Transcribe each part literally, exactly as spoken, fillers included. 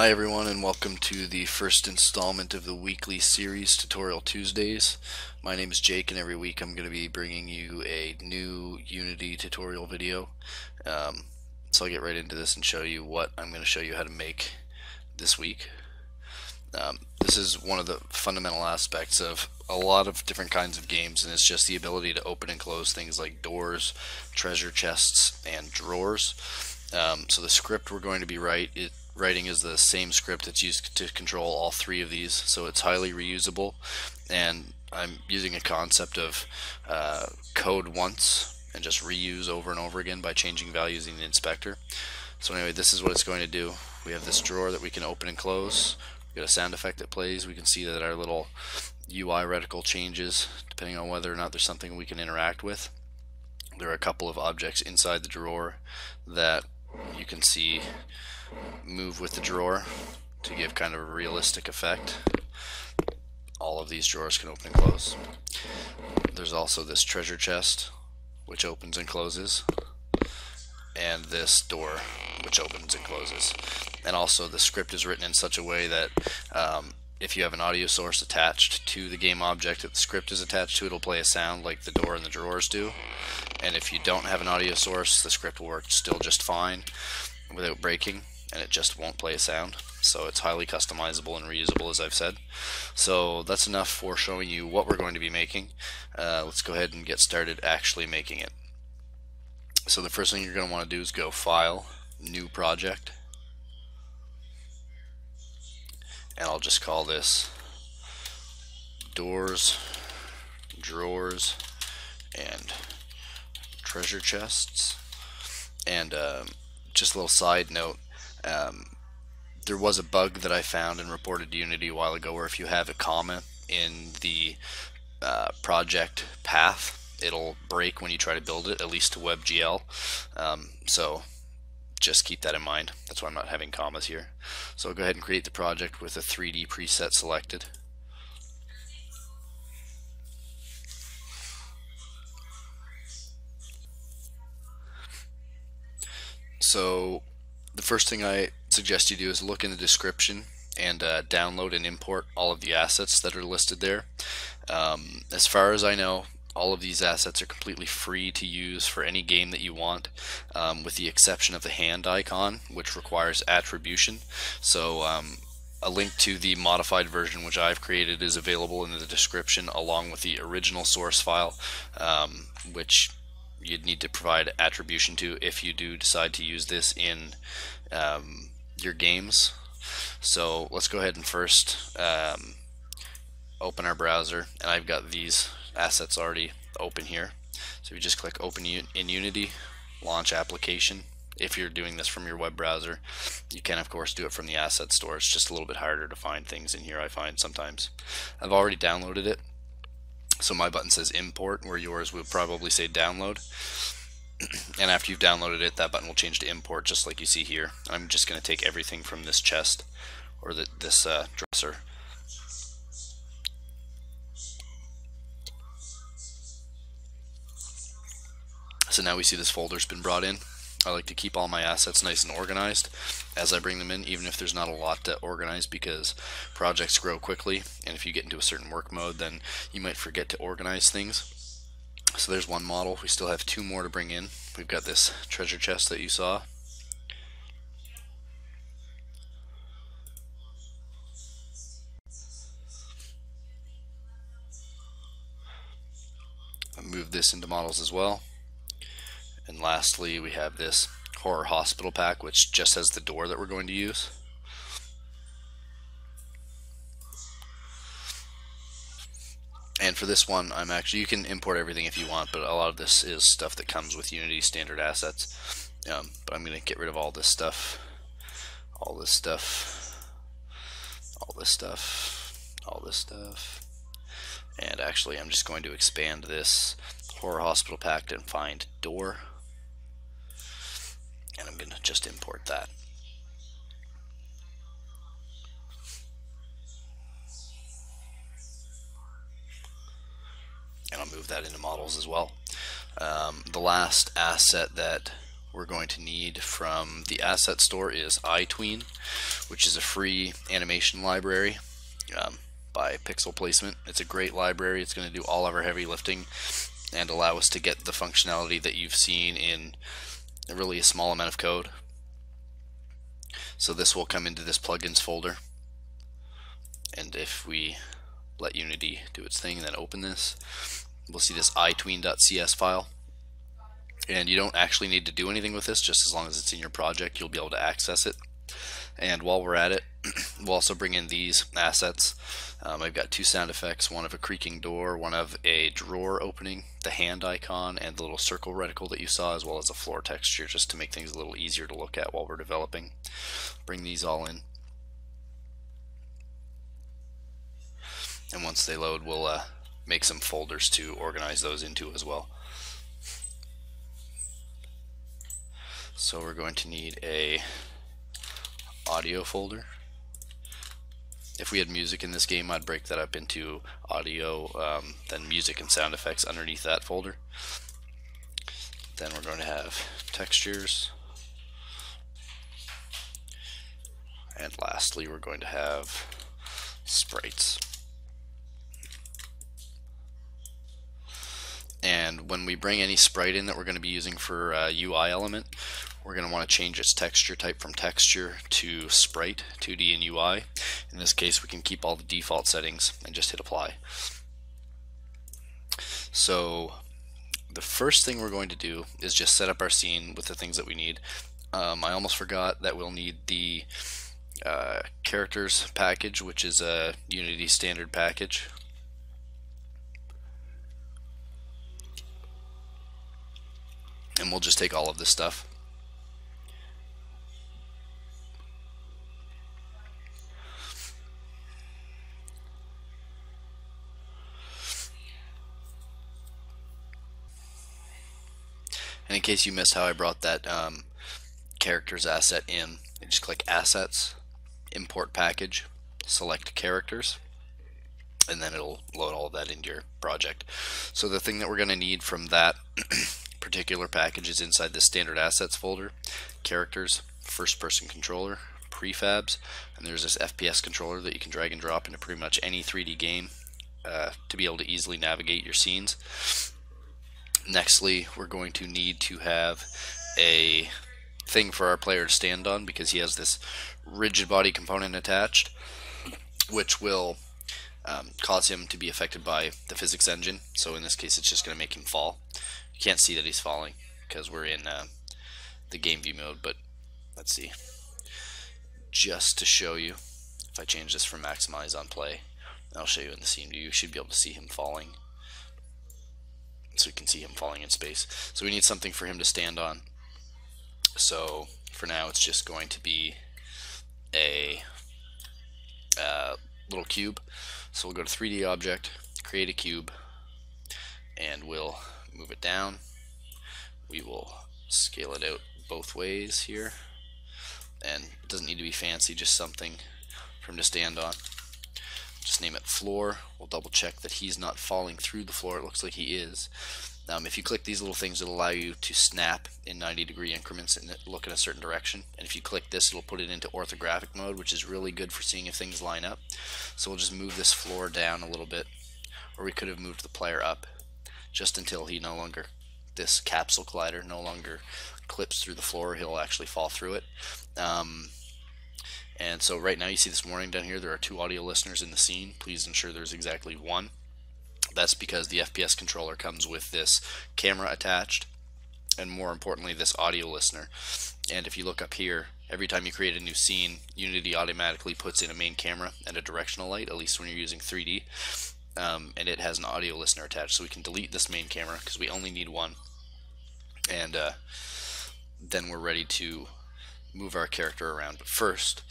Hi everyone, and welcome to the first installment of the weekly series Tutorial Tuesdays. My name is Jake, and every week I'm going to be bringing you a new Unity tutorial video. Um, so I'll get right into this and show you what I'm going to show you how to make this week. Um, this is one of the fundamental aspects of a lot of different kinds of games, and it's just the ability to open and close things like doors, treasure chests, and drawers. Um, so the script we're going to be write, it, writing is the same script that's used to control all three of these, so it's highly reusable. And I'm using a concept of uh, code once and just reuse over and over again by changing values in the inspector. So anyway, this is what it's going to do. We have this drawer that we can open and close. We've got a sound effect that plays. We can see that our little U I reticle changes depending on whether or not there's something we can interact with. There are a couple of objects inside the drawer that you can see move with the drawer to give kind of a realistic effect. All of these drawers can open and close. There's also this treasure chest, which opens and closes, and this door, which opens and closes. And also the script is written in such a way that um, if you have an audio source attached to the game object that the script is attached to, it'll play a sound like the door and the drawers do. And if you don't have an audio source, the script will work still just fine without breaking, and it just won't play a sound. So it's highly customizable and reusable, as I've said. So that's enough for showing you what we're going to be making. Uh, let's go ahead and get started actually making it. So the first thing you're going to want to do is go File, New Project, and I'll just call this Doors, Drawers, and Treasure Chests. And um, just a little side note, um, there was a bug that I found and reported to Unity a while ago where if you have a comma in the uh, project path, it'll break when you try to build it, at least to WebGL. Um, so just keep that in mind. That's why I'm not having commas here. So I'll go ahead and create the project with a three D preset selected. So the first thing I suggest you do is look in the description and uh, download and import all of the assets that are listed there. Um, as far as I know, all of these assets are completely free to use for any game that you want, um, with the exception of the hand icon, which requires attribution. So um, a link to the modified version which I've created is available in the description, along with the original source file, um, which you'd need to provide attribution to if you do decide to use this in um, your games. So let's go ahead and first um, open our browser, and I've got these assets already open here. So you just click Open in Unity, Launch Application. If you're doing this from your web browser, you can of course do it from the Asset Store. It's just a little bit harder to find things in here, I find sometimes. I've already downloaded it, so my button says Import, where yours will probably say Download. And after you've downloaded it, that button will change to Import, just like you see here. I'm just going to take everything from this chest, or the, this uh, dresser. So now we see this folder's been brought in. I like to keep all my assets nice and organized as I bring them in, even if there's not a lot to organize, because projects grow quickly, and if you get into a certain work mode, then you might forget to organize things. So there's one model. We still have two more to bring in. We've got this treasure chest that you saw. I'll move this into models as well. And lastly, we have this horror hospital pack, which just has the door that we're going to use. And for this one, I'm actually, you can import everything if you want, but a lot of this is stuff that comes with Unity standard assets. Um, but I'm going to get rid of all this stuff, all this stuff, all this stuff, all this stuff. And actually, I'm just going to expand this horror hospital pack and find door. And I'm going to just import that. And I'll move that into models as well. Um, the last asset that we're going to need from the Asset Store is iTween, which is a free animation library um, by Pixel Placement. It's a great library. It's going to do all of our heavy lifting and allow us to get the functionality that you've seen in really a small amount of code. So this will come into this plugins folder, and if we let Unity do its thing and then open this, we'll see this iTween.cs file. And you don't actually need to do anything with this, just as long as it's in your project you'll be able to access it. And while we're at it, we'll also bring in these assets. Um, I've got two sound effects, one of a creaking door, one of a drawer opening, the hand icon, and the little circle reticle that you saw, as well as a floor texture, just to make things a little easier to look at while we're developing. Bring these all in. And once they load, we'll uh, make some folders to organize those into as well. So we're going to need a audio folder. If we had music in this game, I'd break that up into audio, um, then music and sound effects underneath that folder. Then we're going to have textures, and lastly we're going to have sprites. And when we bring any sprite in that we're going to be using for a U I element, we're going to want to change its texture type from texture to sprite, two D and U I. In this case, we can keep all the default settings and just hit apply. So the first thing we're going to do is just set up our scene with the things that we need. Um, I almost forgot that we'll need the uh, characters package, which is a Unity standard package. And we'll just take all of this stuff. And in case you missed how I brought that um, characters asset in, you just click Assets, Import Package, select Characters, and then it'll load all of that into your project. So the thing that we're going to need from that particular package is inside the standard assets folder, characters, first person controller, prefabs, and there's this F P S controller that you can drag and drop into pretty much any three D game uh, to be able to easily navigate your scenes. Nextly, we're going to need to have a thing for our player to stand on, because he has this rigid body component attached, which will um, cause him to be affected by the physics engine. So in this case, it's just going to make him fall. You can't see that he's falling because we're in uh, the game view mode, but let's see. Just to show you, if I change this from maximize on play, I'll show you in the scene view. You should be able to see him falling. So we can see him falling in space. So we need something for him to stand on. So for now, it's just going to be a uh, little cube. So we'll go to three D object, create a cube, and we'll move it down. We will scale it out both ways here, and it doesn't need to be fancy, just something for him to stand on. Just name it floor. We'll double check that he's not falling through the floor. It looks like he is. Um, if you click these little things, it'll allow you to snap in ninety degree increments and look in a certain direction. And if you click this, it'll put it into orthographic mode, which is really good for seeing if things line up. So we'll just move this floor down a little bit, or we could have moved the player up, just until he no longer, this capsule collider no longer clips through the floor. He'll actually fall through it. Um, and so right now you see this warning down here, there are two audio listeners in the scene. Please ensure there's exactly one. That's because the F P S controller comes with this camera attached, and more importantly this audio listener. And if you look up here, every time you create a new scene, Unity automatically puts in a main camera and a directional light, at least when you're using three D. Um, and it has an audio listener attached, so we can delete this main camera because we only need one, and uh, then we're ready to move our character around. But first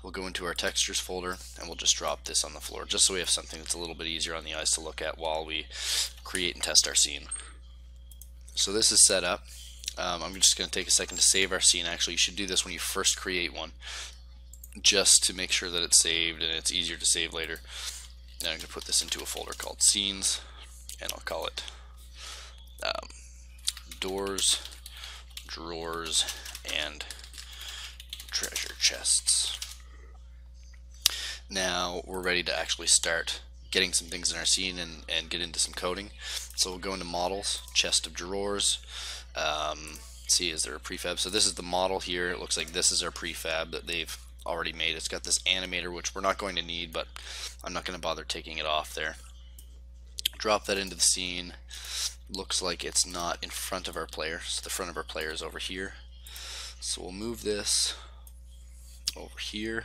we'll go into our textures folder and we'll just drop this on the floor, just so we have something that's a little bit easier on the eyes to look at while we create and test our scene. So this is set up. um, I'm just going to take a second to save our scene. Actually, you should do this when you first create one, just to make sure that it's saved and it's easier to save later. Now I'm going to put this into a folder called Scenes, and I'll call it um, Doors, drawers, and treasure chests. Now we're ready to actually start getting some things in our scene and, and get into some coding. So we'll go into models, chest of drawers, um, see is there a prefab. So this is the model here. It looks like this is our prefab that they've already made. It's got this animator, which we're not going to need, but I'm not going to bother taking it off there. Drop that into the scene. Looks like it's not in front of our player, so the front of our player is over here. So we'll move this over here.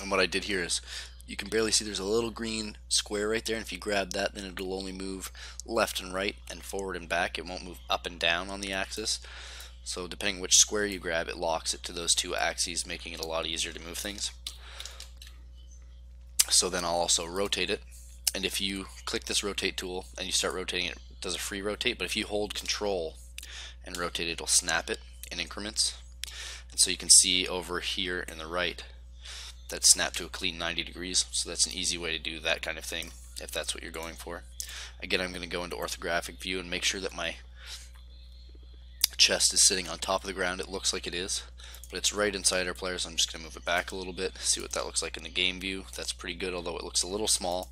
And what I did here is, you can barely see there's a little green square right there, and if you grab that, then it'll only move left and right and forward and back. It won't move up and down on the axis. So depending which square you grab, it locks it to those two axes, making it a lot easier to move things. So then I'll also rotate it, and if you click this rotate tool and you start rotating it, it does a free rotate, but if you hold control and rotate it, it'll snap it in increments. And so you can see over here in the right, that snapped to a clean ninety degrees, so that's an easy way to do that kind of thing if that's what you're going for. Again, I'm going to go into orthographic view and make sure that my chest is sitting on top of the ground. It looks like it is, but it's right inside our player, so I'm just going to move it back a little bit, see what that looks like in the game view. That's pretty good, although it looks a little small,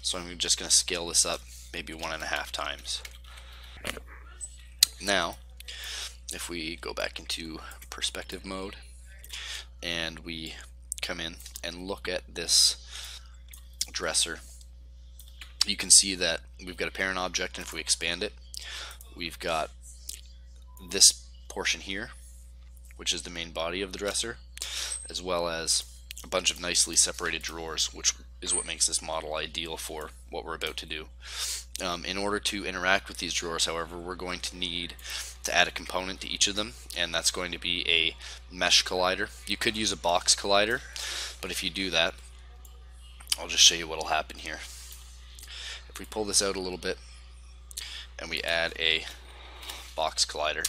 so I'm just going to scale this up maybe one and a half times. Now, if we go back into perspective mode and we come in and look at this dresser, you can see that we've got a parent object, and if we expand it, we've got this portion here, which is the main body of the dresser, as well as a bunch of nicely separated drawers, which is what makes this model ideal for what we're about to do. Um, in order to interact with these drawers, however, we're going to need to add a component to each of them, and that's going to be a mesh collider. You could use a box collider, but if you do that, I'll just show you what will happen here. If we pull this out a little bit and we add a box collider,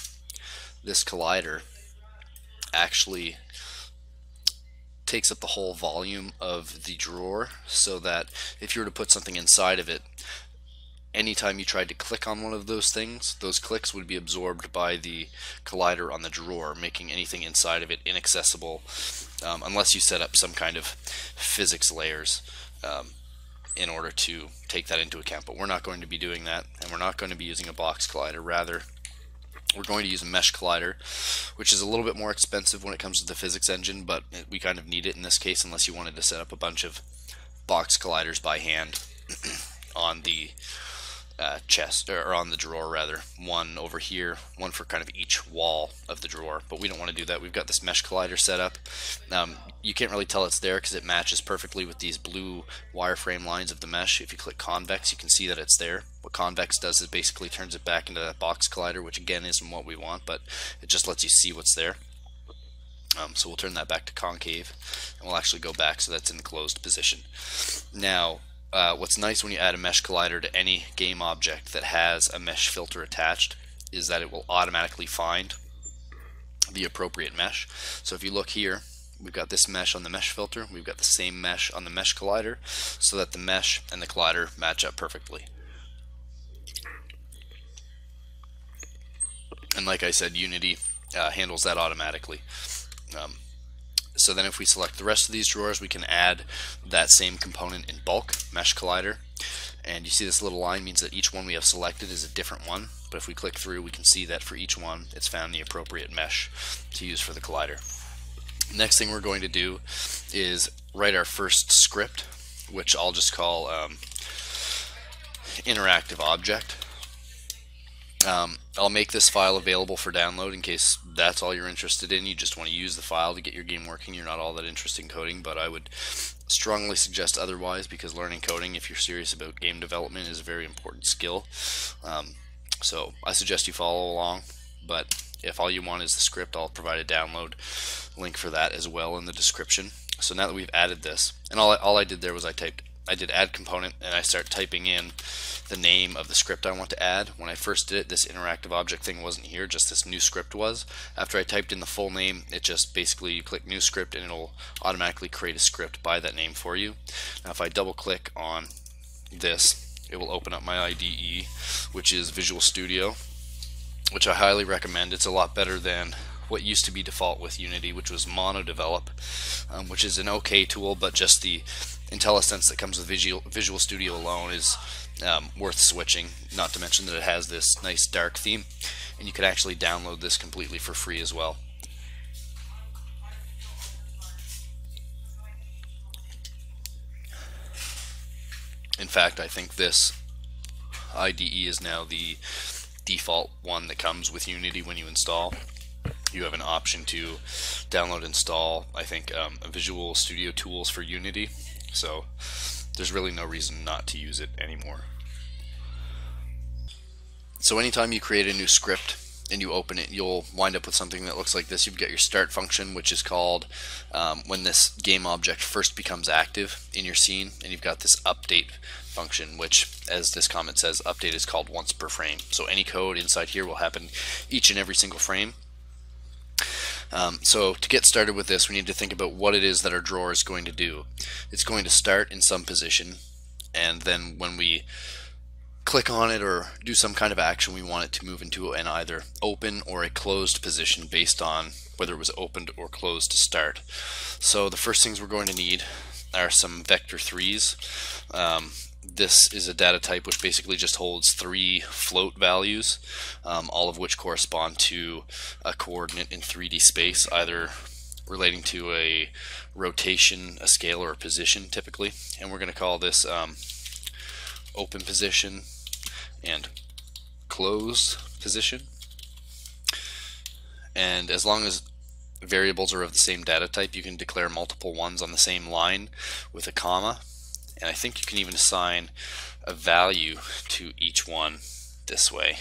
this collider actually takes up the whole volume of the drawer, so that if you were to put something inside of it, anytime you tried to click on one of those things, those clicks would be absorbed by the collider on the drawer, making anything inside of it inaccessible, um, unless you set up some kind of physics layers um, in order to take that into account. But we're not going to be doing that, and we're not going to be using a box collider. Rather, we're going to use a mesh collider, which is a little bit more expensive when it comes to the physics engine, but we kind of need it in this case, unless you wanted to set up a bunch of box colliders by hand on the Uh, chest, or on the drawer rather. One over here, one for kind of each wall of the drawer, but we don't want to do that. We've got this mesh collider set up. Um, you can't really tell it's there because it matches perfectly with these blue wireframe lines of the mesh. If you click convex, you can see that it's there. What convex does is basically turns it back into that box collider, which again isn't what we want, but it just lets you see what's there. Um, so we'll turn that back to concave, and we'll actually go back so that's in the closed position. Now, Uh, what's nice when you add a mesh collider to any game object that has a mesh filter attached is that it will automatically find the appropriate mesh. So if you look here, we've got this mesh on the mesh filter, we've got the same mesh on the mesh collider, so that the mesh and the collider match up perfectly. And like I said, Unity uh, handles that automatically. Um, So then if we select the rest of these drawers, we can add that same component in bulk, mesh collider. And you see this little line means that each one we have selected is a different one. But if we click through, we can see that for each one, it's found the appropriate mesh to use for the collider. Next thing we're going to do is write our first script, which I'll just call um, interactive object. Um, I'll make this file available for download in case that's all you're interested in. You just want to use the file to get your game working. You're not all that interested in coding, but I would strongly suggest otherwise, because learning coding, if you're serious about game development, is a very important skill. Um, so I suggest you follow along, but if all you want is the script, I'll provide a download link for that as well in the description. So now that we've added this, and all I, all I did there was I typed I did add component, and I start typing in the name of the script I want to add. When I first did it, this interactive object thing wasn't here, just this new script was. After I typed in the full name, it just basically, you click new script and it'll automatically create a script by that name for you. Now if I double click on this, it will open up my I D E, which is Visual Studio, which I highly recommend. It's a lot better than what used to be default with Unity, which was Mono Develop, um, which is an okay tool, but just the IntelliSense that comes with Visual, Visual Studio alone is um, worth switching, not to mention that it has this nice dark theme, and you can actually download this completely for free as well. In fact, I think this I D E is now the default one that comes with Unity. When you install, you have an option to download, install, I think, um, Visual Studio tools for Unity, so there's really no reason not to use it anymore. So anytime you create a new script and you open it, you'll wind up with something that looks like this. You've got your start function, which is called um, when this game object first becomes active in your scene, and you've got this update function, which, as this comment says, update is called once per frame. So any code inside here will happen each and every single frame. Um, so to get started with this, we need to think about what it is that our drawer is going to do. It's going to start in some position, and then when we click on it or do some kind of action, we want it to move into an either open or a closed position based on whether it was opened or closed to start. So the first things we're going to need are some vector threes. Um, this is a data type which basically just holds three float values, um, all of which correspond to a coordinate in three D space, either relating to a rotation, a scale, or a position typically. And we're going to call this um, open position and closed position, and as long as variables are of the same data type, you can declare multiple ones on the same line with a comma, and I think you can even assign a value to each one this way,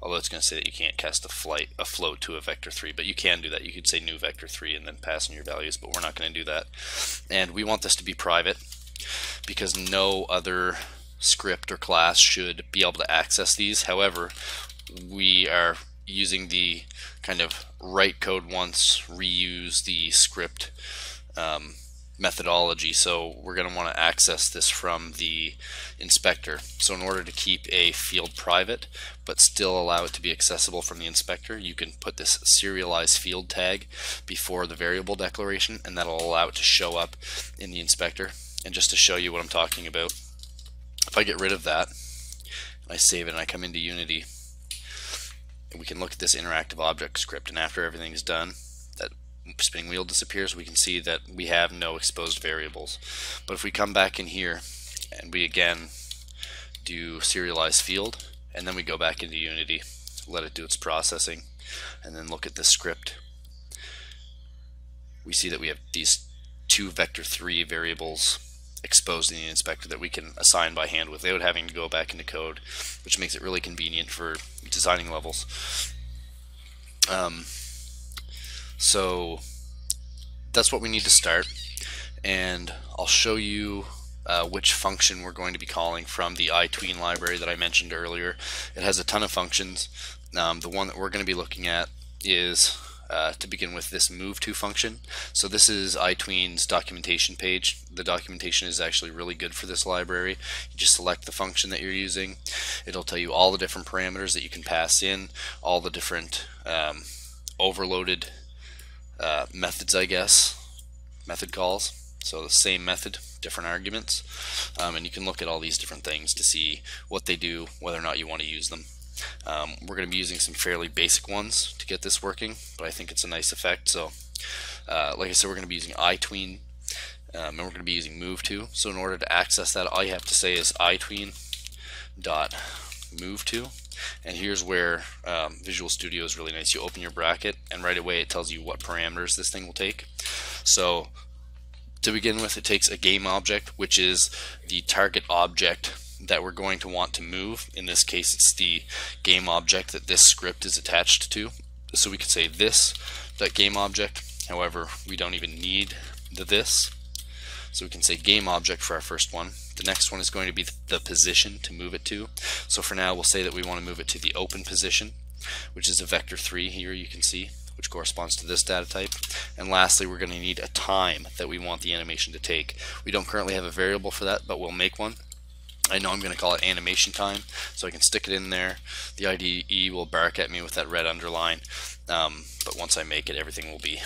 although it's going to say that you can't cast a, flight, a float to a vector three, but you can do that. You could say new vector three and then pass in your values, but we're not going to do that. And we want this to be private because no other script or class should be able to access these. However, we are using the kind of write code once, reuse the script um, methodology, so we're going to want to access this from the inspector. So in order to keep a field private but still allow it to be accessible from the inspector, you can put this serialize field tag before the variable declaration, and that'll allow it to show up in the inspector. And just to show you what I'm talking about, if I get rid of that, I save it, and I come into Unity, and we can look at this interactive object script, and after everything's done, that spinning wheel disappears. We can see that we have no exposed variables. But if we come back in here and we again do serialize field, and then we go back into Unity, let it do its processing, and then look at the script, we see that we have these two vector three variables exposed in the inspector that we can assign by hand without having to go back into code, which makes it really convenient for designing levels. Um, so that's what we need to start, and I'll show you uh, which function we're going to be calling from the iTween library that I mentioned earlier. It has a ton of functions. Um, the one that we're going to be looking at is Uh, to begin with, this move to function. So this is iTween's documentation page. The documentation is actually really good for this library. You just select the function that you're using. It'll tell you all the different parameters that you can pass in, all the different um, overloaded uh, methods, I guess, method calls. So the same method, different arguments, um, and you can look at all these different things to see what they do, whether or not you want to use them. Um, we're going to be using some fairly basic ones to get this working, but I think it's a nice effect. So uh, like I said, we're going to be using iTween, um, and we're going to be using move to. So in order to access that, all you have to say is iTween dot move to, and here's where um, Visual Studio is really nice. You open your bracket, and right away it tells you what parameters this thing will take. So to begin with, it takes a game object, which is the target object that we're going to want to move. In this case, it's the game object that this script is attached to. So we could say this, that game object. However, we don't even need the this. So we can say game object for our first one. The next one is going to be the position to move it to. So for now, we'll say that we want to move it to the open position, which is a vector three here, you can see, which corresponds to this data type. And lastly, we're going to need a time that we want the animation to take. We don't currently have a variable for that, but we'll make one. I know I'm going to call it animation time, so I can stick it in there. The I D E will bark at me with that red underline, um, but once I make it, everything will be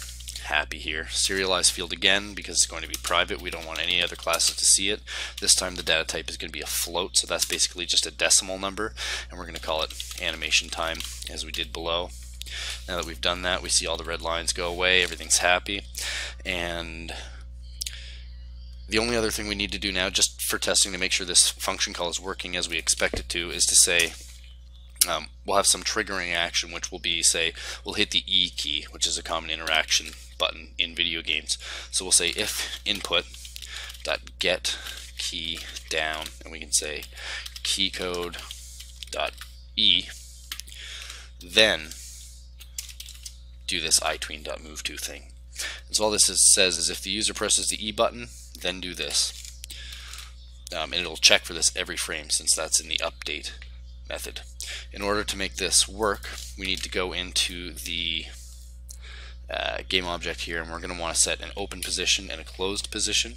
happy here. Serialize field again, because it's going to be private. We don't want any other classes to see it. This time the data type is going to be a float, so that's basically just a decimal number, and we're going to call it animation time as we did below. Now that we've done that, we see all the red lines go away, everything's happy, and the only other thing we need to do now, just for testing to make sure this function call is working as we expect it to, is to say um, we'll have some triggering action, which will be, say, we'll hit the E key, which is a common interaction button in video games. So we'll say if input dot get key down, and we can say key code dot E, then do this iTween.moveTo thing. And so all this is, says is if the user presses the E button, then do this. Um, and it'll check for this every frame, since that's in the update method. In order to make this work, we need to go into the uh, game object here, and we're going to want to set an open position and a closed position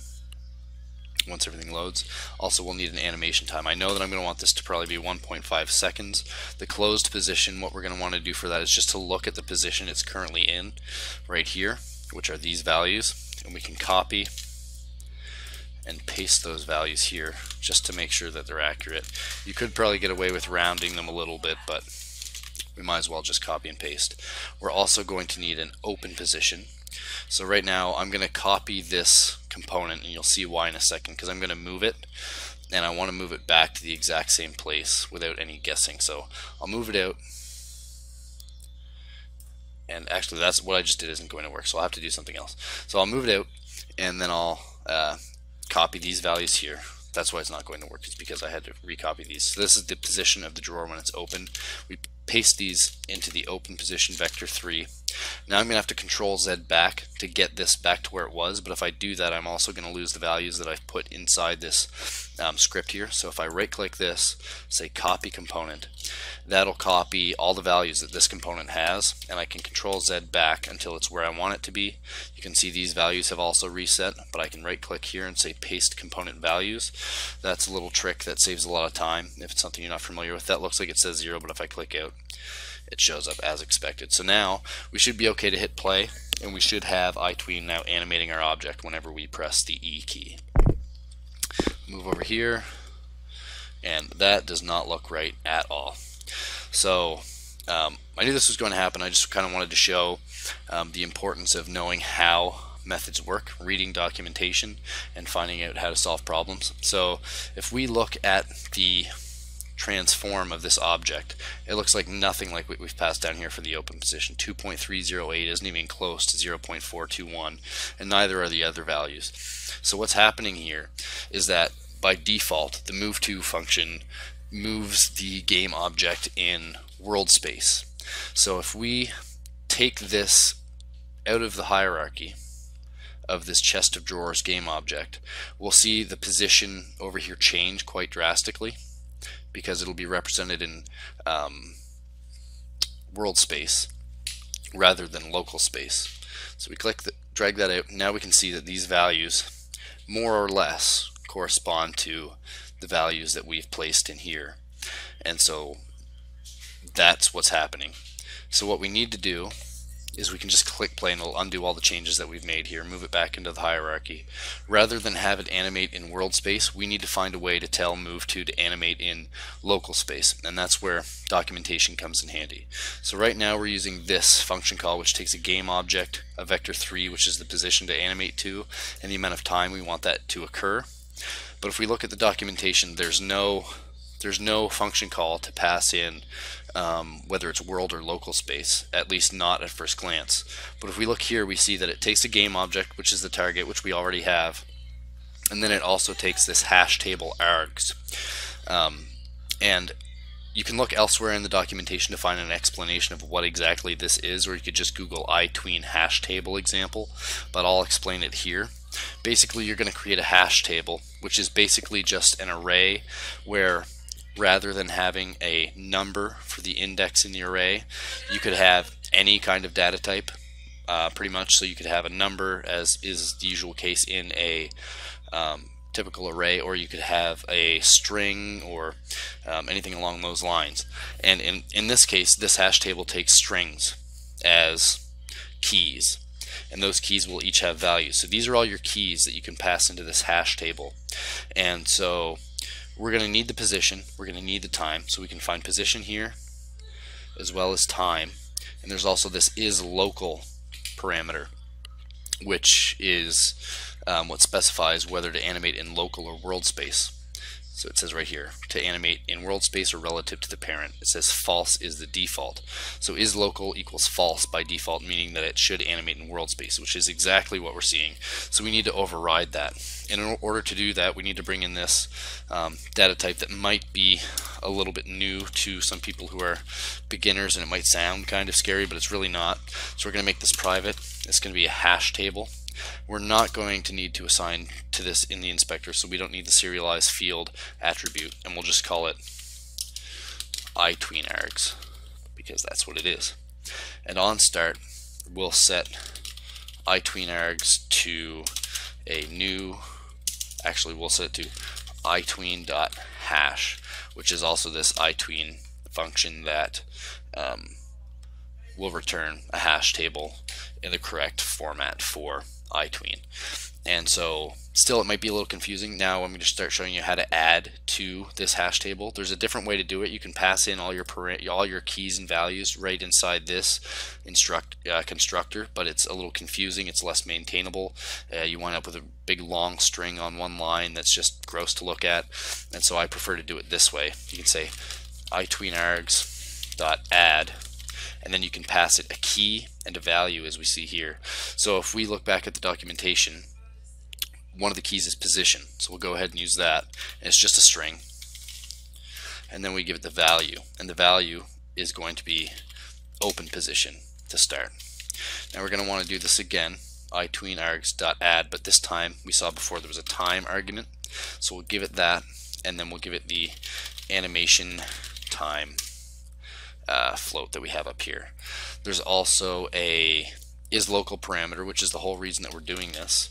once everything loads. Also, we'll need an animation time. I know that I'm going to want this to probably be one point five seconds. The closed position, what we're going to want to do for that is just to look at the position it's currently in right here, which are these values, and we can copy and paste those values here just to make sure that they're accurate. You could probably get away with rounding them a little bit, but we might as well just copy and paste. We're also going to need an open position. So right now I'm going to copy this component, and you'll see why in a second, because I'm going to move it, and I want to move it back to the exact same place without any guessing. So I'll move it out, and actually that's what I just did isn't going to work, so I'll have to do something else. So I'll move it out, and then I'll uh, copy these values here. That's why it's not going to work, is because I had to recopy these. So this is the position of the drawer when it's open. We paste these into the open position vector three. Now I'm going to have to control Z back to get this back to where it was, but if I do that, I'm also going to lose the values that I've put inside this um, script here. So if I right click this, say copy component, that'll copy all the values that this component has, and I can control Z back until it's where I want it to be. You can see these values have also reset, but I can right click here and say paste component values. That's a little trick that saves a lot of time if it's something you're not familiar with. That looks like it says zero, but if I click out, it shows up as expected. So now we should be okay to hit play, and we should have iTween now animating our object whenever we press the E key. Move over here, and that does not look right at all. So um, I knew this was going to happen. I just kind of wanted to show um, the importance of knowing how methods work, reading documentation, and finding out how to solve problems. So if we look at the transform of this object, it looks like nothing like what we've passed down here for the open position. two point three zero eight isn't even close to zero point four two one, and neither are the other values. So what's happening here is that by default the move to function moves the game object in world space. So if we take this out of the hierarchy of this chest of drawers game object, we'll see the position over here change quite drastically, because it'll be represented in um, world space rather than local space. So we click the, drag that out. Now we can see that these values more or less correspond to the values that we've placed in here, and so that's what's happening. So what we need to do is we can just click play, and it'll undo all the changes that we've made here, move it back into the hierarchy. Rather than have it animate in world space, we need to find a way to tell move to to animate in local space, and that's where documentation comes in handy. So right now we're using this function call, which takes a game object, a vector three, which is the position to animate to, and the amount of time we want that to occur. But if we look at the documentation, there's no there's no function call to pass in um, whether it's world or local space, at least not at first glance. But if we look here, we see that it takes a game object, which is the target, which we already have, and then it also takes this hash table args. Um, and you can look elsewhere in the documentation to find an explanation of what exactly this is, or you could just Google iTween hash table example, but I'll explain it here. Basically, you're going to create a hash table, which is basically just an array where, rather than having a number for the index in the array, you could have any kind of data type, uh, pretty much. So you could have a number, as is the usual case in a um, typical array, or you could have a string or um, anything along those lines. And in, in this case, this hash table takes strings as keys, and those keys will each have values. So these are all your keys that you can pass into this hash table. And so we're going to need the position, we're going to need the time, so we can find position here as well as time. And there's also this is local parameter, which is um, what specifies whether to animate in local or world space. So it says right here, to animate in world space or relative to the parent. It says false is the default. So is local equals false by default, meaning that it should animate in world space, which is exactly what we're seeing. So we need to override that. And in order to do that, we need to bring in this um, data type that might be a little bit new to some people who are beginners, and it might sound kind of scary, but it's really not. So we're going to make this private. It's going to be a hash table. We're not going to need to assign to this in the inspector, so we don't need the serialized field attribute, and we'll just call it iTween args because that's what it is. And on start, we'll set iTween args to a new, actually we'll set it to iTween.hash, which is also this iTween function that um, will return a hash table in the correct format for iTween. And so still it might be a little confusing. Now I'm going to start showing you how to add to this hash table. There's a different way to do it. You can pass in all your all your keys and values right inside this instruct uh, constructor, but it's a little confusing. It's less maintainable. Uh, you wind up with a big long string on one line that's just gross to look at. And so I prefer to do it this way. You can say iTweenArgs.add, and then you can pass it a key and a value as we see here. So if we look back at the documentation, one of the keys is position, so we'll go ahead and use that, and it's just a string, and then we give it the value, and the value is going to be open position to start. Now we're going to want to do this again, iTweenArgs.add, but this time we saw before there was a time argument, so we'll give it that, and then we'll give it the animation time Uh, float that we have up here. There's also a is local parameter, which is the whole reason that we're doing this.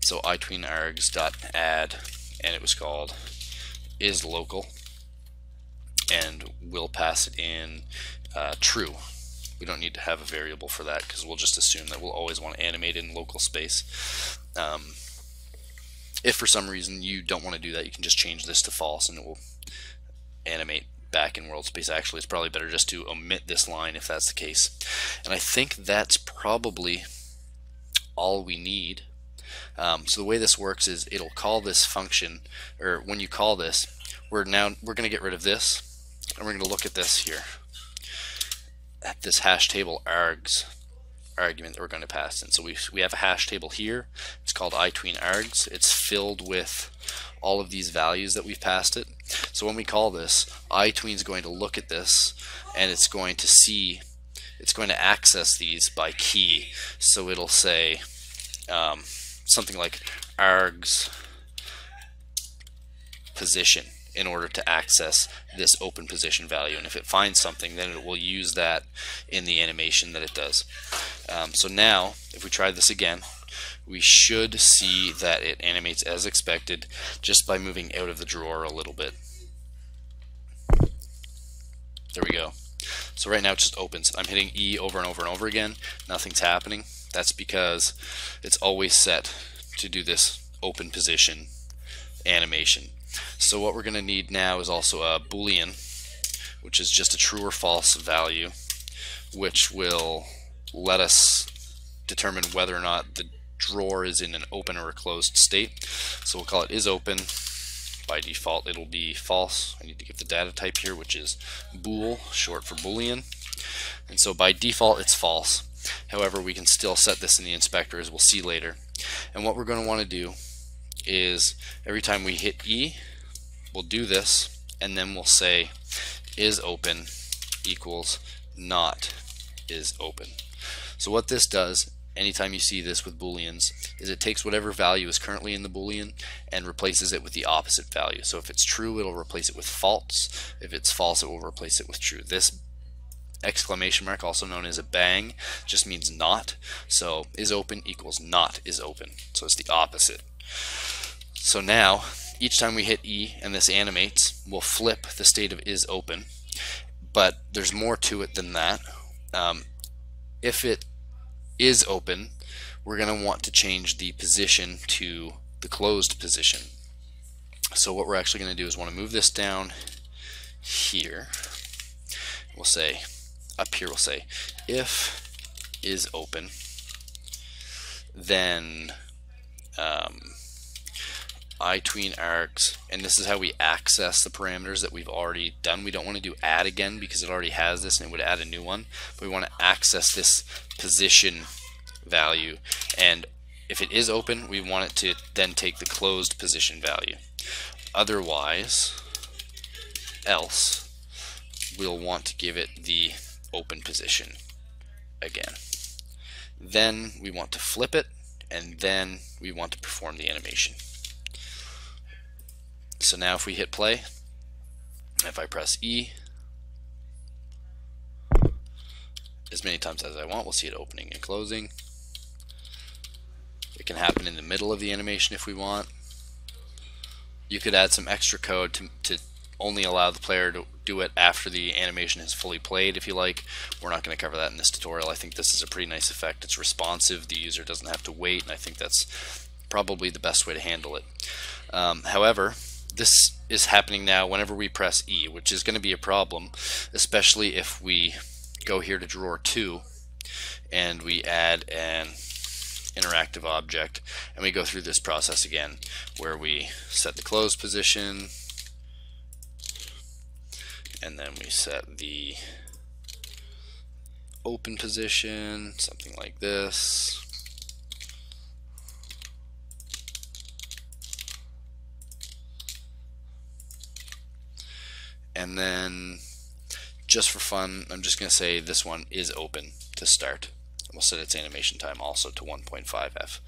So iTweenArgs.add, and it was called is local, and we'll pass it in uh, true. We don't need to have a variable for that because we'll just assume that we'll always want to animate in local space. Um, if for some reason you don't want to do that, you can just change this to false, and it will animate back in world space. Actually, it's probably better just to omit this line if that's the case. And I think that's probably all we need. Um, so the way this works is it'll call this function, or when you call this, we're now we're going to get rid of this, and we're going to look at this here, at this hash table args argument that we're going to pass in. So we we have a hash table here. It's called iTweenArgs. It's filled with all of these values that we've passed it. So when we call this, iTween is going to look at this, and it's going to see, it's going to access these by key. So it'll say um, something like args position in order to access this open position value. And if it finds something, then it will use that in the animation that it does. Um, so now, if we try this again, we should see that it animates as expected just by moving out of the drawer a little bit. There we go. So right now it just opens. I'm hitting E over and over and over again. Nothing's happening. That's because it's always set to do this open position animation. So what we're going to need now is also a Boolean, which is just a true or false value, which will let us determine whether or not the drawer is in an open or a closed state. So we'll call it is open. By default, it'll be false. I need to give the data type here, which is bool, short for Boolean. And so by default, it's false. However, we can still set this in the inspector, as we'll see later. And what we're going to want to do is every time we hit E, we'll do this, and then we'll say is open equals not is open. So what this does, anytime you see this with Booleans, is it takes whatever value is currently in the Boolean and replaces it with the opposite value. So if it's true, it'll replace it with false. If it's false, it will replace it with true. This exclamation mark, also known as a bang, just means not. So is open equals not is open. So it's the opposite. So now each time we hit E and this animates, we'll flip the state of is open, but there's more to it than that. Um, if it is open, we're going to want to change the position to the closed position. So what we're actually going to do is want to move this down here. We'll say, up here we'll say, if is open, then um, iTween args, and this is how we access the parameters that we've already done. We don't want to do add again because it already has this and it would add a new one, but we want to access this position value, and if it is open we want it to then take the closed position value. Otherwise, else, we'll want to give it the open position again. Then we want to flip it, and then we want to perform the animation. So now if we hit play, if I press E as many times as I want, we'll see it opening and closing. It can happen in the middle of the animation if we want. You could add some extra code to, to only allow the player to do it after the animation has fully played if you like. We're not going to cover that in this tutorial. I think this is a pretty nice effect. It's responsive, the user doesn't have to wait, and I think that's probably the best way to handle it. Um, however, this is happening now whenever we press E, which is going to be a problem, especially if we go here to drawer two and we add an interactive object, and we go through this process again where we set the close position, and then we set the open position, something like this. And then just for fun, I'm just going to say this one is open to start. We'll set its animation time also to one point five F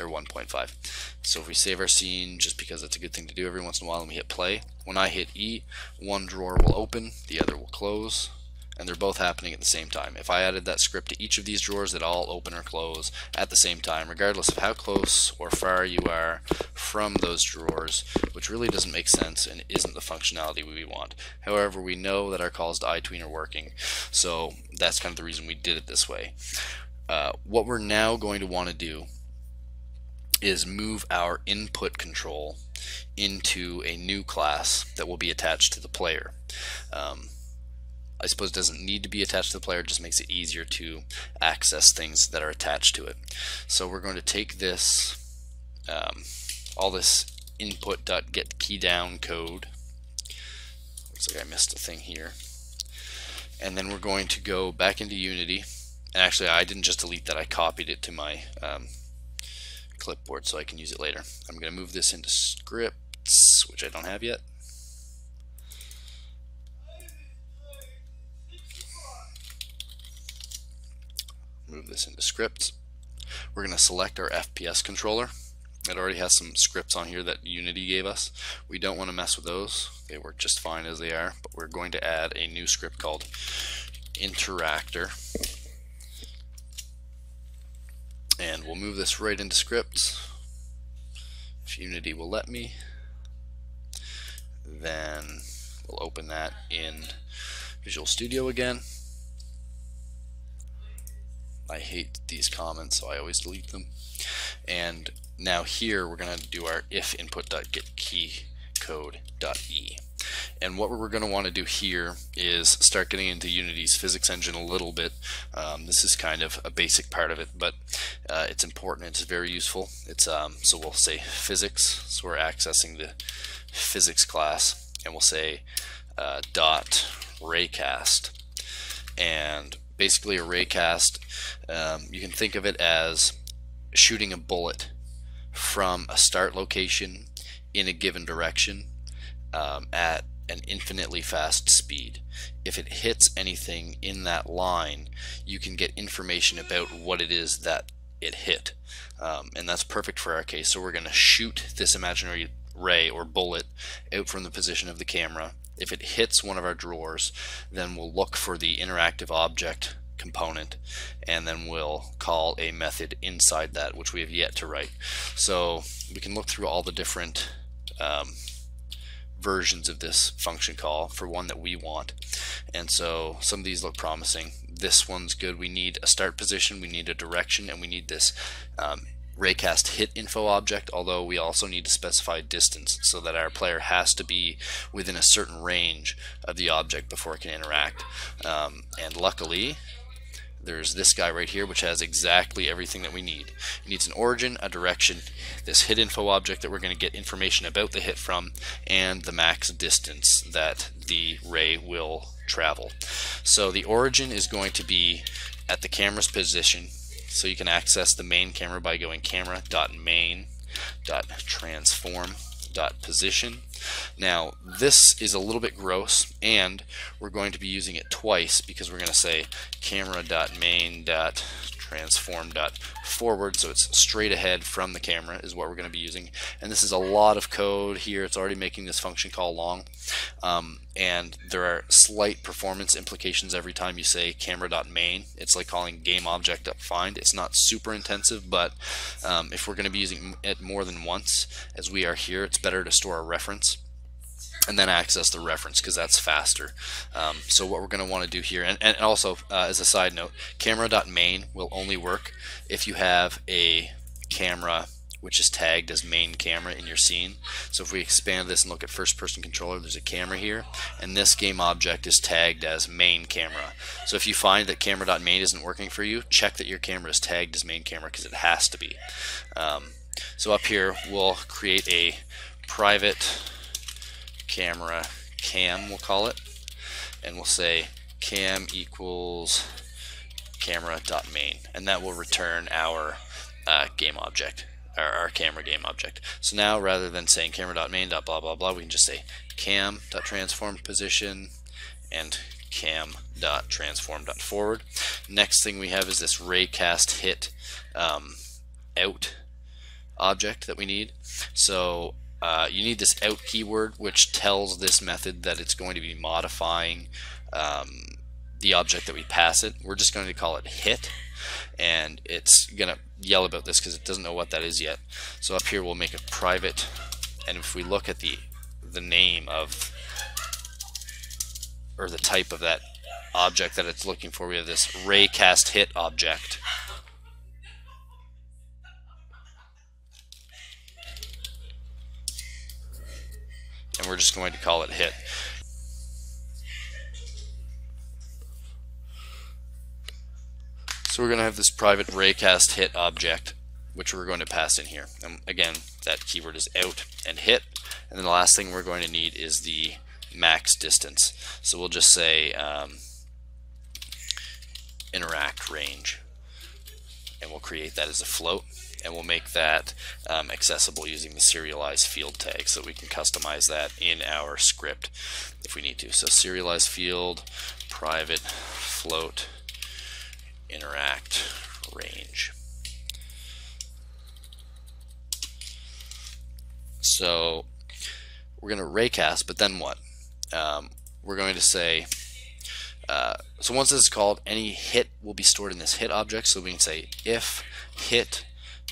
or one point five. So if we save our scene, just because that's a good thing to do every once in a while, and we hit play, when I hit E, one drawer will open, the other will close, and they're both happening at the same time. If I added that script to each of these drawers, they'd all open or close at the same time, regardless of how close or far you are from those drawers, which really doesn't make sense and isn't the functionality we want. However, we know that our calls to iTween are working, so that's kind of the reason we did it this way. Uh, what we're now going to want to do is move our input control into a new class that will be attached to the player. Um, I suppose it doesn't need to be attached to the player, it just makes it easier to access things that are attached to it. So we're going to take this, um, all this input.getKeyDown code, looks like I missed a thing here, and then we're going to go back into Unity, and actually I didn't just delete that, I copied it to my um, clipboard so I can use it later. I'm going to move this into scripts, which I don't have yet. Move this into scripts. We're going to select our F P S controller. It already has some scripts on here that Unity gave us. We don't want to mess with those. They work just fine as they are, but we're going to add a new script called Interactor. And we'll move this right into scripts. If Unity will let me, then we'll open that in Visual Studio again. I hate these comments, so I always delete them. And now here we're going to do our if input.getKeyCode.E. And what we're going to want to do here is start getting into Unity's physics engine a little bit. Um, this is kind of a basic part of it, but uh, it's important. It's very useful. It's um, so we'll say physics. So we're accessing the physics class, and we'll say uh, dot raycast. And basically a raycast, um, you can think of it as shooting a bullet from a start location in a given direction um, at an infinitely fast speed. If it hits anything in that line, you can get information about what it is that it hit, um, and that's perfect for our case. So we're going to shoot this imaginary ray or bullet out from the position of the camera. If it hits one of our drawers, then we'll look for the interactive object component, and then we'll call a method inside that, which we have yet to write. So we can look through all the different um, versions of this function call for one that we want. And so some of these look promising. This one's good. We need a start position, we need a direction, and we need this um, raycast hit info object, although we also need to specify distance so that our player has to be within a certain range of the object before it can interact. Um, and luckily there's this guy right here, which has exactly everything that we need. It needs an origin, a direction, this hit info object that we're going to get information about the hit from, and the max distance that the ray will travel. So the origin is going to be at the camera's position. So you can access the main camera by going camera dot main dot transform dot position. Now this is a little bit gross, and we're going to be using it twice because we're going to say camera dot main dot transform dot forward, so it's straight ahead from the camera is what we're going to be using. And this is a lot of code here. It's already making this function call long, um, and there are slight performance implications every time you say camera dot main. It's like calling game object dot find. It's not super intensive, but um, if we're going to be using it more than once, as we are here, it's better to store a reference and then access the reference, because that's faster. Um, so what we're going to want to do here, and, and also uh, as a side note, camera dot main will only work if you have a camera which is tagged as main camera in your scene. So if we expand this and look at first person controller, there's a camera here, and this game object is tagged as main camera. So if you find that camera dot main isn't working for you, check that your camera is tagged as main camera, because it has to be. Um, so up here we'll create a private camera cam, we'll call it, and we'll say cam equals camera dot main, and that will return our uh, game object, our, our camera game object. So now rather than saying camera dot main dot blah blah blah, we can just say cam dot transform position and cam dot transform dot forward. Next thing we have is this raycast hit um, out object that we need. So Uh, you need this out keyword, which tells this method that it's going to be modifying um, the object that we pass it. We're just going to call it hit, and it's going to yell about this because it doesn't know what that is yet. So up here we'll make a private, and if we look at the the name of, or the type of that object that it's looking for, we have this raycast hit object. And we're just going to call it hit. So we're going to have this private raycast hit object, which we're going to pass in here. And again, that keyword is out and hit. And then the last thing we're going to need is the max distance. So we'll just say um, interact range, and we'll create that as a float, and we'll make that um, accessible using the serialized field tag, so we can customize that in our script if we need to. So serialized field, private, float, interact, range. So we're going to raycast, but then what? Um, we're going to say, uh, so once this is called, any hit will be stored in this hit object, so we can say if hit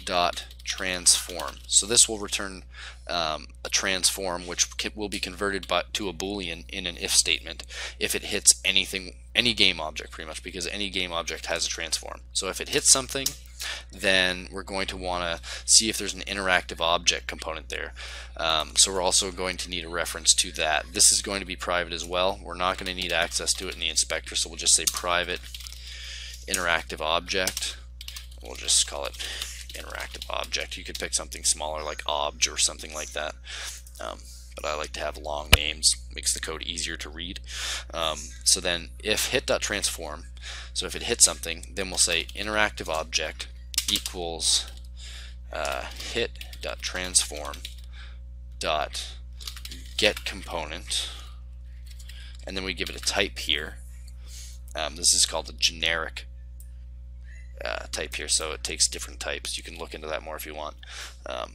dot transform. So this will return um, a transform, which will be converted by, to a boolean in an if statement if it hits anything, any game object pretty much, because any game object has a transform. So if it hits something, then we're going to want to see if there's an interactive object component there. Um, so we're also going to need a reference to that. This is going to be private as well. We're not going to need access to it in the inspector, so we'll just say private interactive object. We'll just call it interactive object. You could pick something smaller like obj or something like that, um, but I like to have long names. Makes the code easier to read. Um, so then if hit.transform, so if it hits something, then we'll say interactive object equals uh, hit.transform.getComponent, and then we give it a type here. Um, this is called a generic Uh, type here, so it takes different types. You can look into that more if you want, um,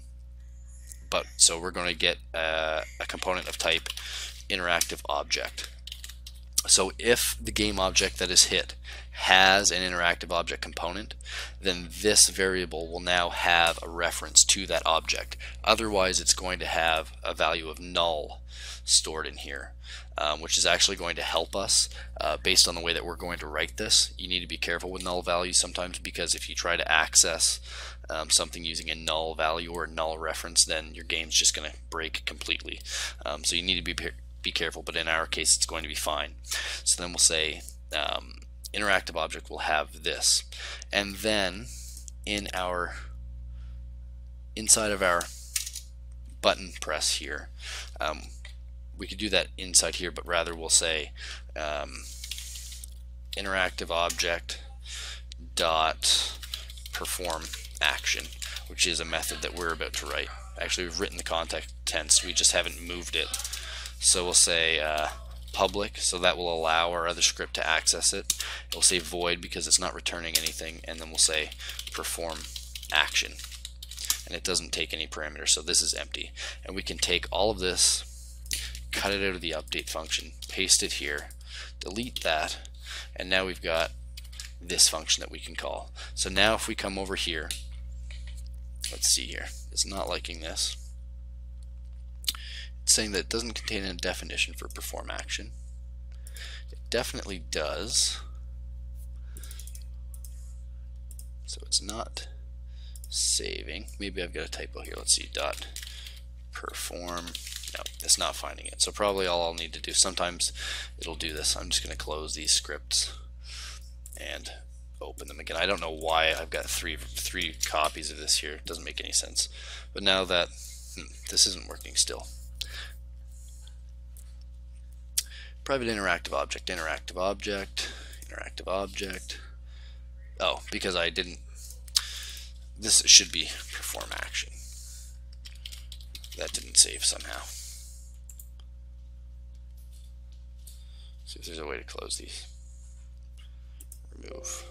but so we're going to get uh, a component of type interactive object, So if the game object that is hit has an interactive object component, then this variable will now have a reference to that object. Otherwise, it's going to have a value of null stored in here, um, which is actually going to help us uh, based on the way that we're going to write this. You need to be careful with null values sometimes, because if you try to access um, something using a null value or a null reference, then your game's just going to break completely. Um, so you need to be be careful, but in our case it's going to be fine. So then we'll say um, interactive object will have this, and then in our inside of our button press here, um, we could do that inside here, but rather we'll say um, interactive object dot perform action, which is a method that we're about to write. Actually, we've written the context tense, we just haven't moved it. So we'll say uh, public, so that will allow our other script to access it. It'll say void because it's not returning anything, and then we'll say perform action, and it doesn't take any parameters, so this is empty. And we can take all of this, cut it out of the update function, paste it here, delete that, and now we've got this function that we can call. So now if we come over here, let's see here, it's not liking this. Saying that it doesn't contain a definition for perform action. It definitely does. So it's not saving. Maybe I've got a typo here. Let's see, dot perform. No, it's not finding it. So probably all I'll need to do, sometimes it'll do this. I'm just going to close these scripts and open them again. I don't know why I've got three three copies of this here. It doesn't make any sense. But now that hmm, this isn't working still. Private interactive object, interactive object, interactive object. Oh, because I didn't, this should be perform action. That didn't save somehow. See if there's a way to close these. Remove.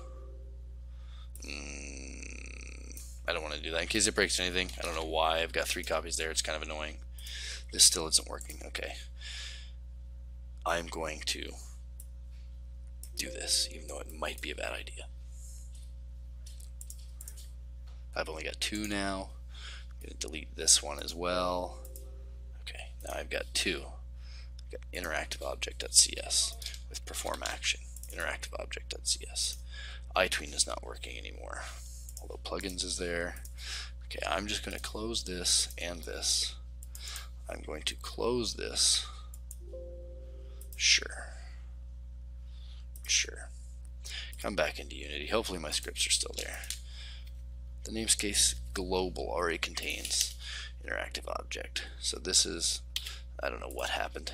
Mm, I don't want to do that in case it breaks anything. I don't know why I've got three copies there. It's kind of annoying. This still isn't working. Okay. I'm going to do this, even though it might be a bad idea. I've only got two now. I'm going to delete this one as well. Okay, now I've got two. I've got interactive object dot C S with perform action. interactive object dot C S. iTween is not working anymore, although plugins is there. Okay, I'm just going to close this and this. I'm going to close this. Sure. Sure. Come back into Unity. Hopefully my scripts are still there. The namespace global already contains interactive object. So this is, I don't know what happened.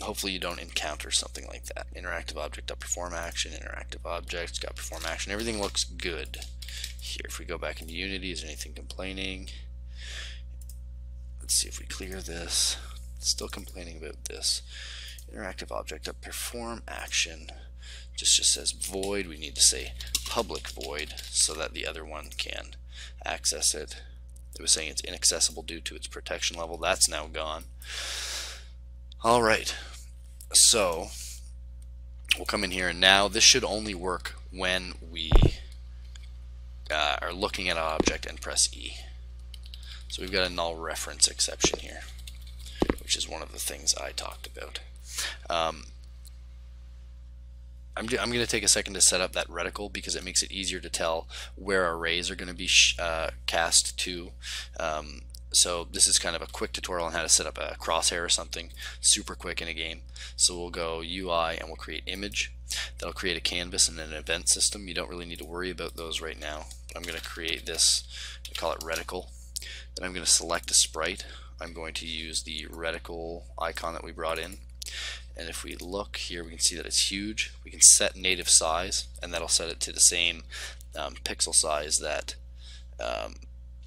Hopefully you don't encounter something like that. Interactive object.perform action, interactive objects, got perform action. Everything looks good. Here, if we go back into Unity, is there anything complaining? Let's see if we clear this. Still complaining about this. Interactive object of perform action just just says void. We need to say public void so that the other one can access it. It was saying it's inaccessible due to its protection level. That's now gone. All right, so we'll come in here, and now this should only work when we uh, are looking at an object and press E. So we've got a null reference exception here, which is one of the things I talked about. Um, I'm, I'm going to take a second to set up that reticle because it makes it easier to tell where arrays are going to be sh uh, cast to. Um, so this is kind of a quick tutorial on how to set up a crosshair or something super quick in a game. So we'll go U I and we'll create image. That'll create a canvas and an event system. You don't really need to worry about those right now. I'm going to create this, I call it reticle. Then I'm going to select a sprite. I'm going to use the reticle icon that we brought in, and if we look here we can see that it's huge. We can set native size, and that'll set it to the same um, pixel size that um,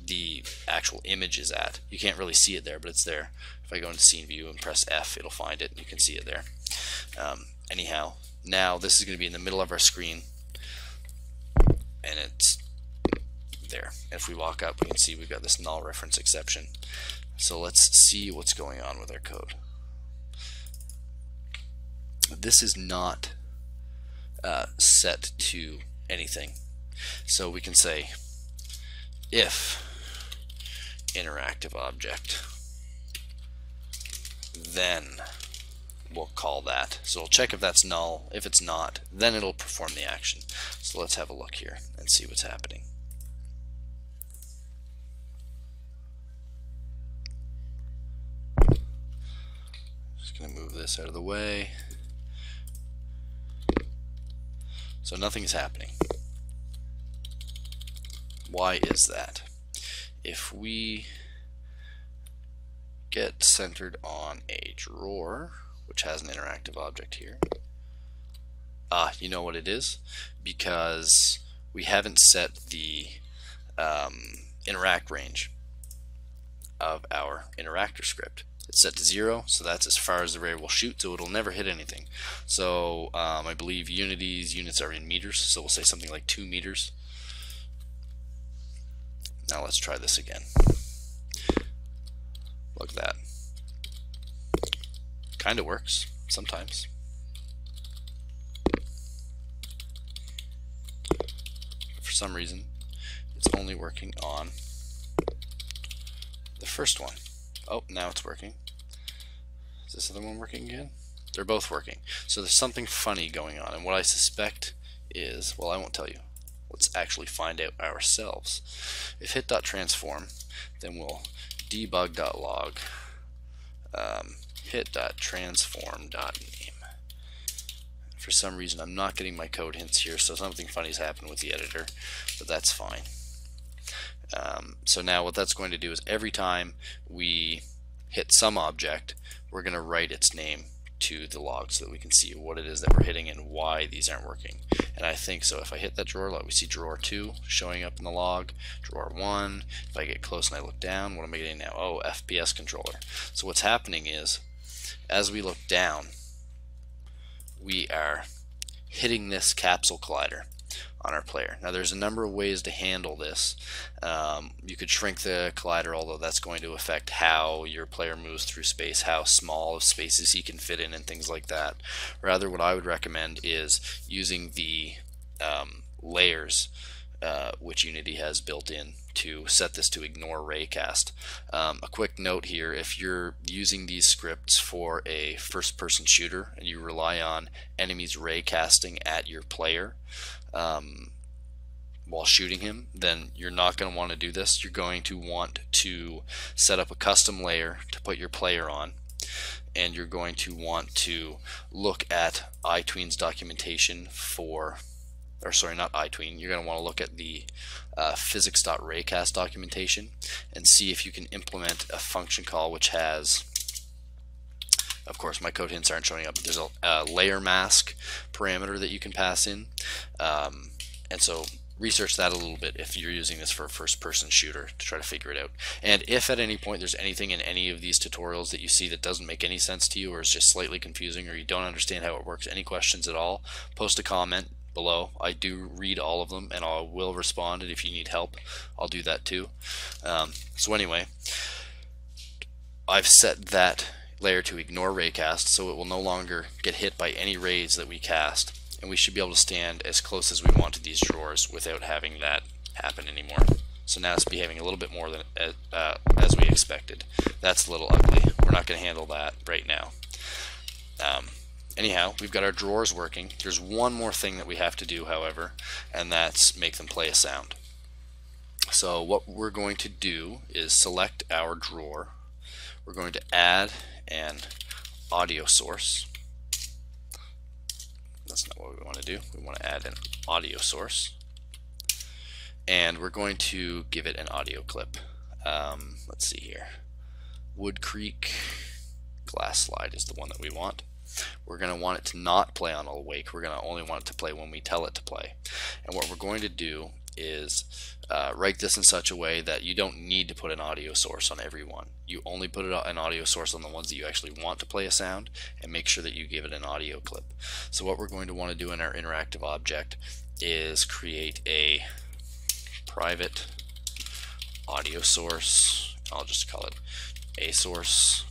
the actual image is at. You can't really see it there, but it's there. If I go into scene view and press F, it'll find it and you can see it there. Um, anyhow, now this is going to be in the middle of our screen, and it's there. If we walk up we can see we've got this null reference exception. So let's see what's going on with our code. this is not uh, set to anything. So we can say if interactive object, then we'll call that. So we'll check if that's null. If it's not, then it'll perform the action. So let's have a look here and see what's happening. Just gonna move this out of the way. So nothing's happening. Why is that? If we get centered on a drawer, which has an interactive object here, ah, you know what it is? Because we haven't set the um, interact range of our interactor script. It's set to zero, so that's as far as the ray will shoot, so it'll never hit anything. So um, I believe Unity's units are in meters, so we'll say something like two meters. Now let's try this again. Look at that. Kind of works sometimes. For some reason, it's only working on the first one. Oh, now it's working. Is this other one working again? They're both working. So there's something funny going on, and what I suspect is, well, I won't tell you. Let's actually find out ourselves. If hit.transform, then we'll debug.log um, hit.transform.name. For some reason, I'm not getting my code hints here, so something funny's happened with the editor, but that's fine. Um, so now what that's going to do is every time we hit some object, we're going to write its name to the log so that we can see what it is that we're hitting and why these aren't working. And I think so. If I hit that drawer, like we see drawer two showing up in the log, drawer one. If I get close and I look down, what am I getting now? Oh, F P S controller. So what's happening is, as we look down, we are hitting this capsule collider on our player. Now there's a number of ways to handle this. Um, you could shrink the collider, although that's going to affect how your player moves through space, how small of spaces he can fit in and things like that. Rather, what I would recommend is using the um, layers uh, which Unity has built in to set this to ignore raycast. Um, a quick note here, if you're using these scripts for a first-person shooter and you rely on enemies raycasting at your player um, while shooting him, then you're not going to want to do this. You're going to want to set up a custom layer to put your player on, and you're going to want to look at iTween's documentation for or sorry, not iTween, you're going to want to look at the uh, physics.raycast documentation and see if you can implement a function call which has, of course my code hints aren't showing up, but there's a, a layer mask parameter that you can pass in. Um, and so research that a little bit if you're using this for a first-person shooter to try to figure it out. And if at any point there's anything in any of these tutorials that you see that doesn't make any sense to you or is just slightly confusing or you don't understand how it works, any questions at all, post a comment below. I do read all of them and I will respond, and if you need help I'll do that too. Um, so anyway, I've set that layer to ignore raycast so it will no longer get hit by any rays that we cast, and we should be able to stand as close as we want to these drawers without having that happen anymore. So now it's behaving a little bit more than uh, as we expected. That's a little ugly. We're not going to handle that right now. Um, Anyhow, we've got our drawers working. There's one more thing that we have to do, however, and that's make them play a sound. So what we're going to do is select our drawer. We're going to add an audio source. That's not what we want to do. We want to add an audio source. And we're going to give it an audio clip. Um, let's see here. Wood Creek glass slide is the one that we want. We're going to want it to not play on awake. We're going to only want it to play when we tell it to play. And what we're going to do is uh, write this in such a way that you don't need to put an audio source on every one. You only put an audio source on the ones that you actually want to play a sound, and make sure that you give it an audio clip. So what we're going to want to do in our interactive object is create a private audio source. I'll just call it a source.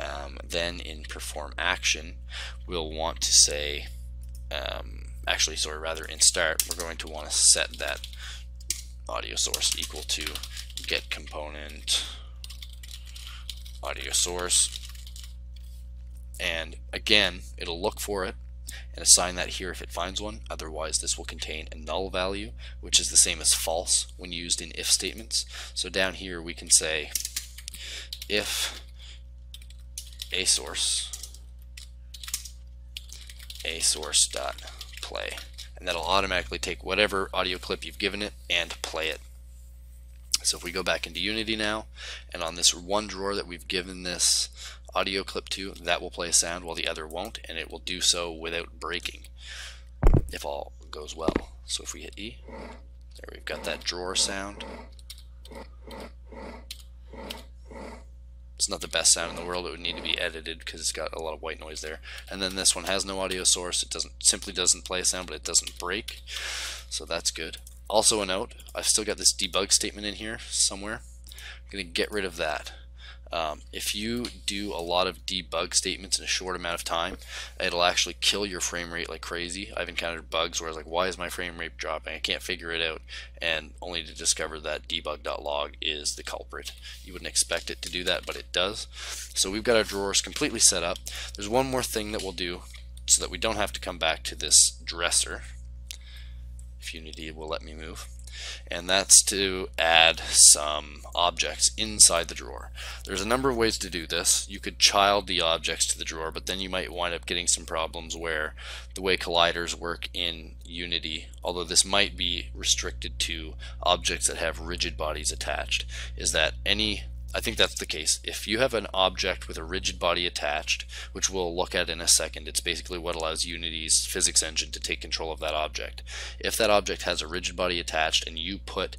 Um, then in perform action, we'll want to say, um, actually, sorry, rather in start, we're going to want to set that audio source equal to get component audio source. And again, it'll look for it and assign that here if it finds one. Otherwise, this will contain a null value, which is the same as false when used in if statements. So down here, we can say if a source, a source dot play, and that'll automatically take whatever audio clip you've given it and play it. So if we go back into Unity now, and on this one drawer that we've given this audio clip to, that will play a sound while the other won't, and it will do so without breaking if all goes well. So if we hit E, there we've got that drawer sound. It's not the best sound in the world, it would need to be edited because it's got a lot of white noise there. And then this one has no audio source, it doesn't simply doesn't play a sound, but it doesn't break, so that's good. Also a note, I've still got this debug statement in here somewhere. I'm going to get rid of that. Um, if you do a lot of debug statements in a short amount of time, it'll actually kill your frame rate like crazy. I've encountered bugs where I was like, why is my frame rate dropping? I can't figure it out, and only to discover that debug.log is the culprit. You wouldn't expect it to do that, but it does. So we've got our drawers completely set up. There's one more thing that we'll do so that we don't have to come back to this dresser, if Unity will let me move. And that's to add some objects inside the drawer. There's a number of ways to do this. You could child the objects to the drawer, but then you might wind up getting some problems where the way colliders work in Unity, although this might be restricted to objects that have rigid bodies attached, is that any I think that's the case. If you have an object with a rigid body attached, which we'll look at in a second, it's basically what allows Unity's physics engine to take control of that object. If that object has a rigid body attached and you put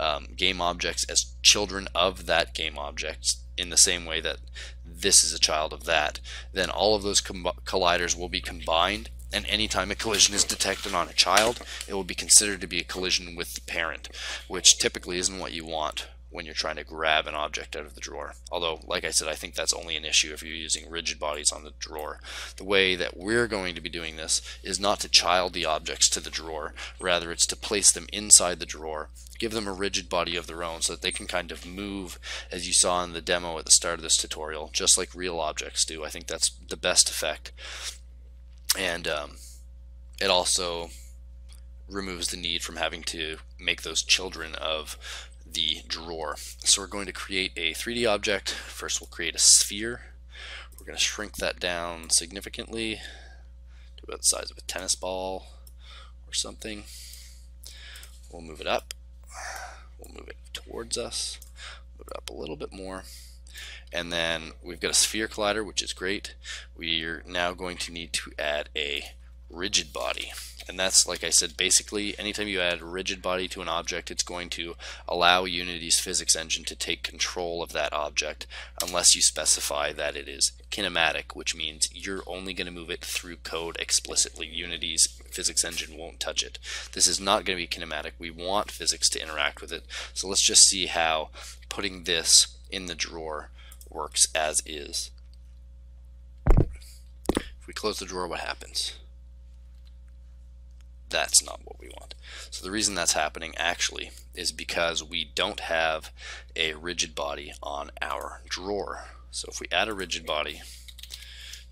um, game objects as children of that game object in the same way that this is a child of that, then all of those colliders will be combined, and anytime a collision is detected on a child, it will be considered to be a collision with the parent, which typically isn't what you want when you're trying to grab an object out of the drawer. Although, like I said, I think that's only an issue if you're using rigid bodies on the drawer. The way that we're going to be doing this is not to child the objects to the drawer, rather it's to place them inside the drawer, give them a rigid body of their own so that they can kind of move, as you saw in the demo at the start of this tutorial, just like real objects do. I think that's the best effect. And um, it also removes the need from having to make those children of the drawer. So we're going to create a three D object. First we'll create a sphere. We're going to shrink that down significantly to about the size of a tennis ball or something. We'll move it up. We'll move it towards us. Move it up a little bit more. And then we've got a sphere collider, which is great. We're now going to need to add a rigid body. And that's, like I said, basically anytime you add a rigid body to an object, it's going to allow Unity's physics engine to take control of that object unless you specify that it is kinematic, which means you're only going to move it through code explicitly. Unity's physics engine won't touch it. This is not going to be kinematic. We want physics to interact with it. So let's just see how putting this in the drawer works as is. If we close the drawer, what happens? That's not what we want. So the reason that's happening actually is because we don't have a rigid body on our drawer. So if we add a rigid body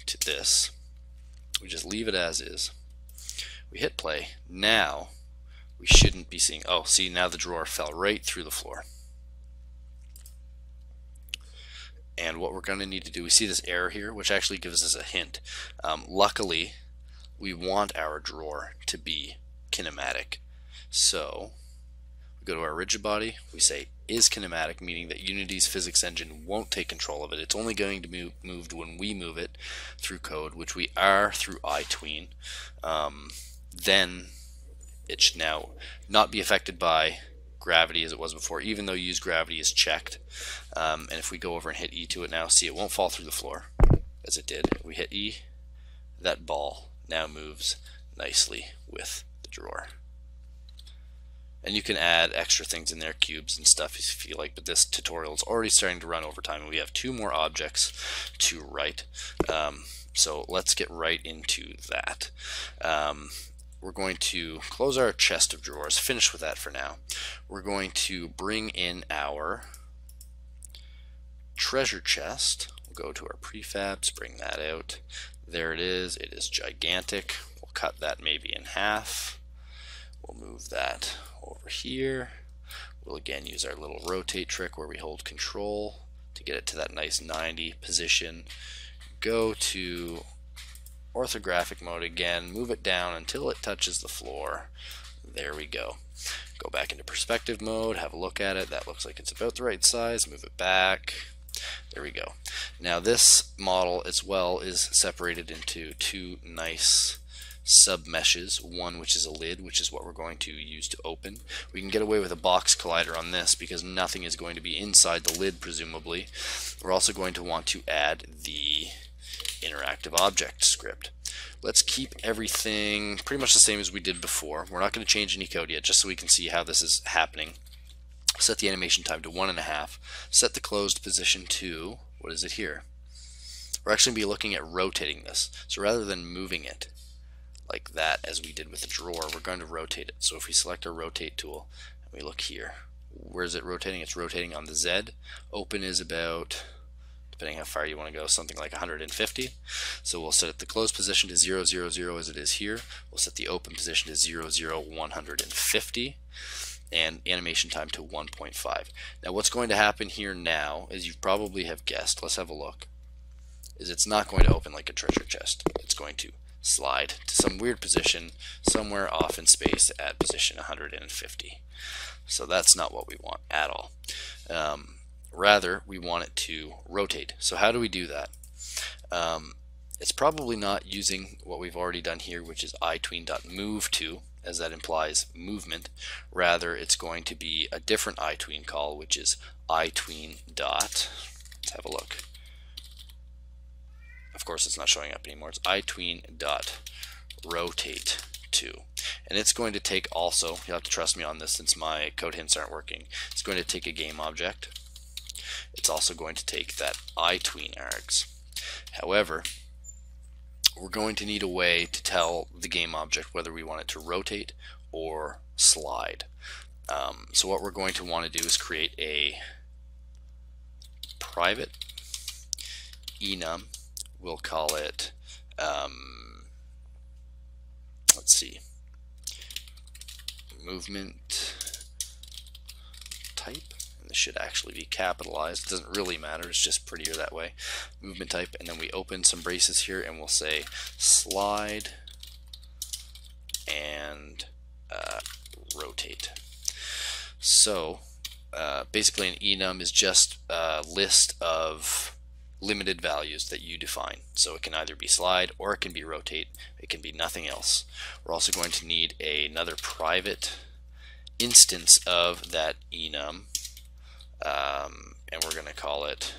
to this, we just leave it as is. We hit play. Now we shouldn't be seeing, oh, see, now the drawer fell right through the floor. And what we're going to need to do, we see this error here, which actually gives us a hint. Um, luckily, we want our drawer to be kinematic. So we go to our rigid body, we say is kinematic, meaning that Unity's physics engine won't take control of it. It's only going to be moved when we move it through code, which we are through iTween. Um, then it should now not be affected by gravity as it was before, even though use gravity is checked. Um, and if we go over and hit E to it now, see, it won't fall through the floor as it did. We hit E, that ball now moves nicely with the drawer. And you can add extra things in there, cubes and stuff if you like, but this tutorial is already starting to run over time, and we have two more objects to write. Um, so let's get right into that. Um, we're going to close our chest of drawers, finish with that for now. We're going to bring in our treasure chest. We'll go to our prefabs, bring that out. There it is. It is gigantic. We'll cut that maybe in half. We'll move that over here. We'll again use our little rotate trick where we hold control to get it to that nice ninety position. Go to orthographic mode again, move it down until it touches the floor. There we go. Go back into perspective mode, have a look at it. That looks like it's about the right size. Move it back. There we go. Now this model as well is separated into two nice sub meshes, one which is a lid, which is what we're going to use to open. We can get away with a box collider on this because nothing is going to be inside the lid, presumably. We're also going to want to add the interactive object script. Let's keep everything pretty much the same as we did before. We're not going to change any code yet, just so we can see how this is happening. Set the animation time to one and a half. Set the closed position to, what is it here? We're actually going to be looking at rotating this. So rather than moving it like that as we did with the drawer, we're going to rotate it. So if we select our rotate tool and we look here, where is it rotating? It's rotating on the Z. Open is about, depending how far you want to go, something like one hundred fifty. So we'll set the closed position to zero, zero, zero as it is here. We'll set the open position to zero, zero, one hundred fifty. And animation time to one point five. Now what's going to happen here now, as you probably have guessed, let's have a look, is it's not going to open like a treasure chest. It's going to slide to some weird position somewhere off in space at position one hundred fifty. So that's not what we want at all. Um, rather, we want it to rotate. So how do we do that? Um, it's probably not using what we've already done here, which is iTween.move to, as that implies movement. Rather, it's going to be a different iTween call, which is iTween dot. Let's have a look. Of course, it's not showing up anymore. It's iTween dot rotate to, and it's going to take also. You'll have to trust me on this since my code hints aren't working. It's going to take a game object. It's also going to take that iTween args. However, we're going to need a way to tell the game object whether we want it to rotate or slide. Um, so what we're going to want to do is create a private enum. We'll call it, um, let's see, movement type. This should actually be capitalized. It doesn't really matter. It's just prettier that way. Movement type, and then we open some braces here, and we'll say slide and uh, rotate. So uh, basically, an enum is just a list of limited values that you define. So it can either be slide or it can be rotate. It can be nothing else. We're also going to need a, another private instance of that enum. Um, and we're going to call it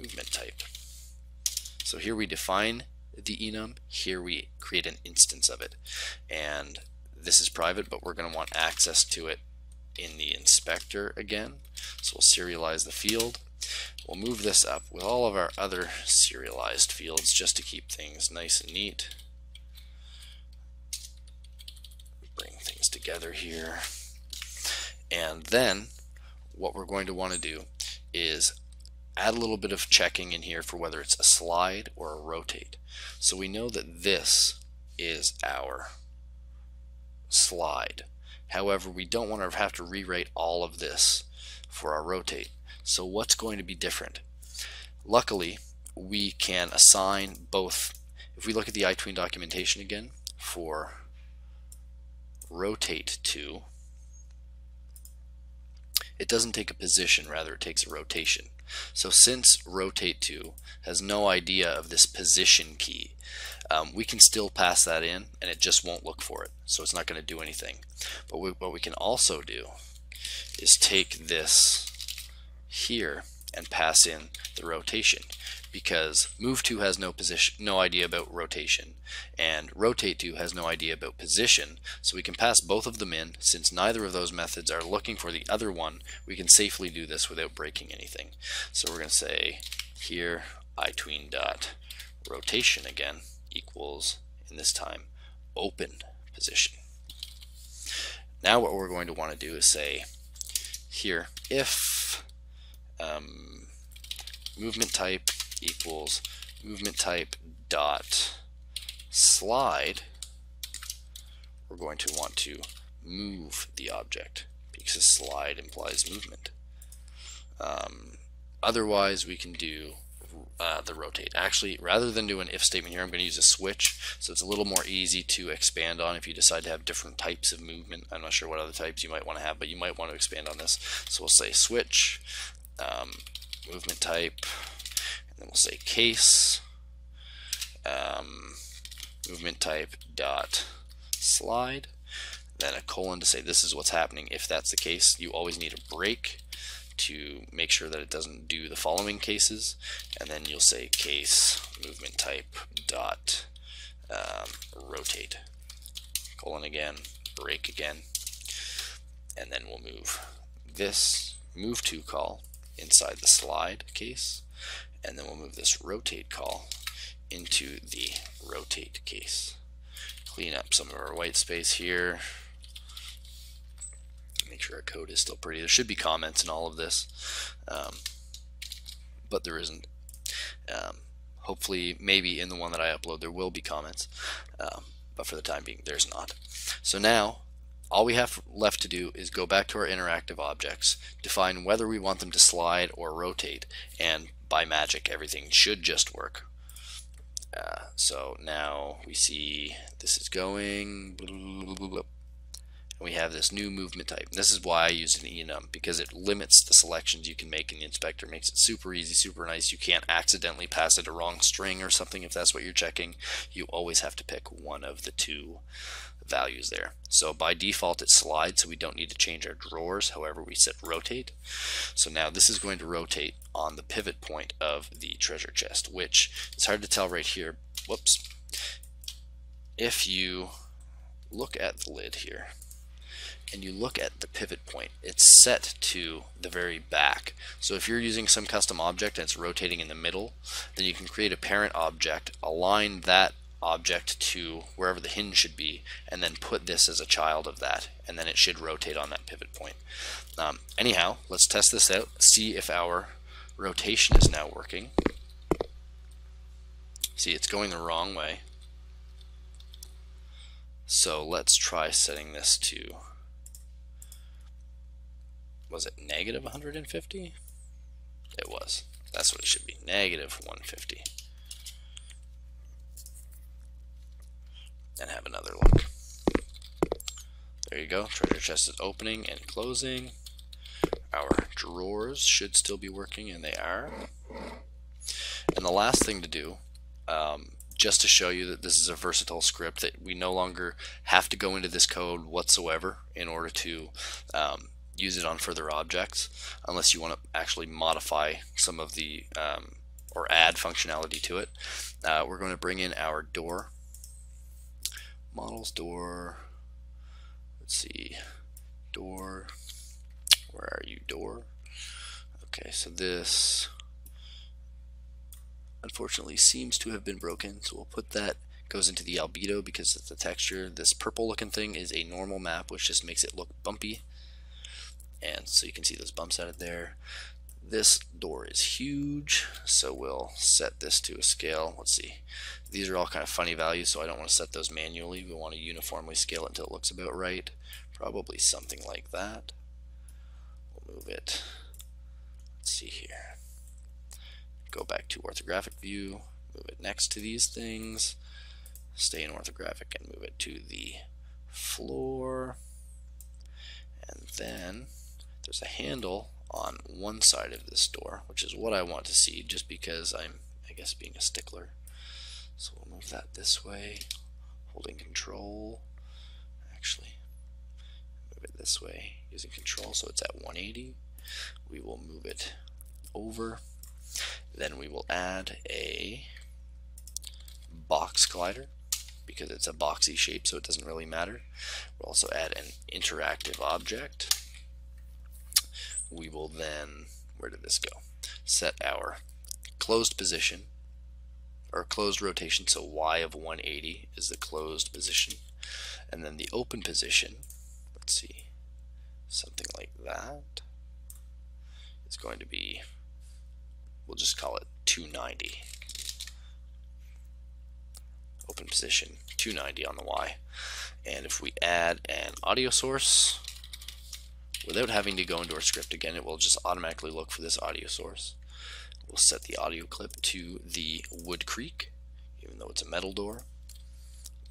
movement type. So here we define the enum, here we create an instance of it, and this is private, but we're going to want access to it in the inspector again. So we'll serialize the field. We'll move this up with all of our other serialized fields just to keep things nice and neat. Bring things together here, and then what we're going to want to do is add a little bit of checking in here for whether it's a slide or a rotate. So we know that this is our slide. However, we don't want to have to rewrite all of this for our rotate. So what's going to be different? Luckily, we can assign both. If we look at the iTween documentation again for rotate to, it doesn't take a position, rather it takes a rotation. So since rotate to has no idea of this position key, um, we can still pass that in and it just won't look for it. So it's not going to do anything. But we, what we can also do is take this here and pass in the rotation. because move to has no position, no idea about rotation, and rotate to has no idea about position. So we can pass both of them in. Since neither of those methods are looking for the other one, we can safely do this without breaking anything. So we're going to say here iTween dot rotation again equals, and this time open position. Now what we're going to want to do is say here if um, movement type equals movement type dot slide, we're going to want to move the object because slide implies movement. Um, otherwise we can do Uh, the rotate. Actually, rather than do an if statement here, I'm going to use a switch, so it's a little more easy to expand on if you decide to have different types of movement. I'm not sure what other types you might want to have, but you might want to expand on this. So we'll say switch, um, movement type, and then we'll say case, um, movement type dot slide, then a colon to say this is what's happening if that's the case. You always need a break to make sure that it doesn't do the following cases, and then you'll say case movement type dot um, rotate, colon again, break again, and then we'll move this move to call inside the slide case, and then we'll move this rotate call into the rotate case. Clean up some of our white space here. Make sure our code is still pretty. There should be comments in all of this, um, but there isn't. Um, hopefully, maybe in the one that I upload, there will be comments, um, but for the time being, there's not. So now, all we have left to do is go back to our interactive objects, define whether we want them to slide or rotate, and by magic, everything should just work. Uh, so now we see this is going. Blah, blah, blah. We have this new movement type. This is why I use an enum, because it limits the selections you can make in the inspector, makes it super easy, super nice. You can't accidentally pass it a wrong string or something if that's what you're checking. You always have to pick one of the two values there. So by default it slides, so we don't need to change our drawers. However, we set rotate. So now this is going to rotate on the pivot point of the treasure chest, which it's hard to tell right here. Whoops. If you look at the lid here, and you look at the pivot point, it's set to the very back. So if you're using some custom object and it's rotating in the middle, then you can create a parent object, align that object to wherever the hinge should be, and then put this as a child of that, and then it should rotate on that pivot point. Um, anyhow, let's test this out, see if our rotation is now working. See, it's going the wrong way. So let's try setting this to, was it negative one hundred fifty? It was. That's what it should be, negative one hundred fifty. And have another look. There you go, treasure chest is opening and closing. Our drawers should still be working, and they are. And the last thing to do, um, just to show you that this is a versatile script, that we no longer have to go into this code whatsoever in order to um, use it on further objects, unless you want to actually modify some of the um, or add functionality to it. Uh, we're going to bring in our door, models door, let's see, door, where are you, door? Okay, so this unfortunately seems to have been broken, so we'll put that, goes into the albedo because it's the texture. This purple looking thing is a normal map, which just makes it look bumpy, and so you can see those bumps out of there. This door is huge, so we'll set this to a scale. Let's see, these are all kind of funny values, so I don't want to set those manually. We want to uniformly scale it until it looks about right, probably something like that. We'll move it, let's see here, go back to orthographic view, move it next to these things, stay in orthographic and move it to the floor, and then there's a handle on one side of this door, which is what I want to see just because I'm, I guess, being a stickler. So we'll move that this way, holding control, actually move it this way using control so it's at one eighty. We will move it over. Then we will add a box collider, because it's a boxy shape, so it doesn't really matter. We'll also add an interactive object. We will then, where did this go? Set our closed position, or closed rotation, so Y of one eighty is the closed position. And then the open position, let's see, something like that, is going to be, we'll just call it two ninety. Open position, two ninety on the Y. And if we add an audio source, without having to go into our script again, it will just automatically look for this audio source. We'll set the audio clip to the wood creak, even though it's a metal door.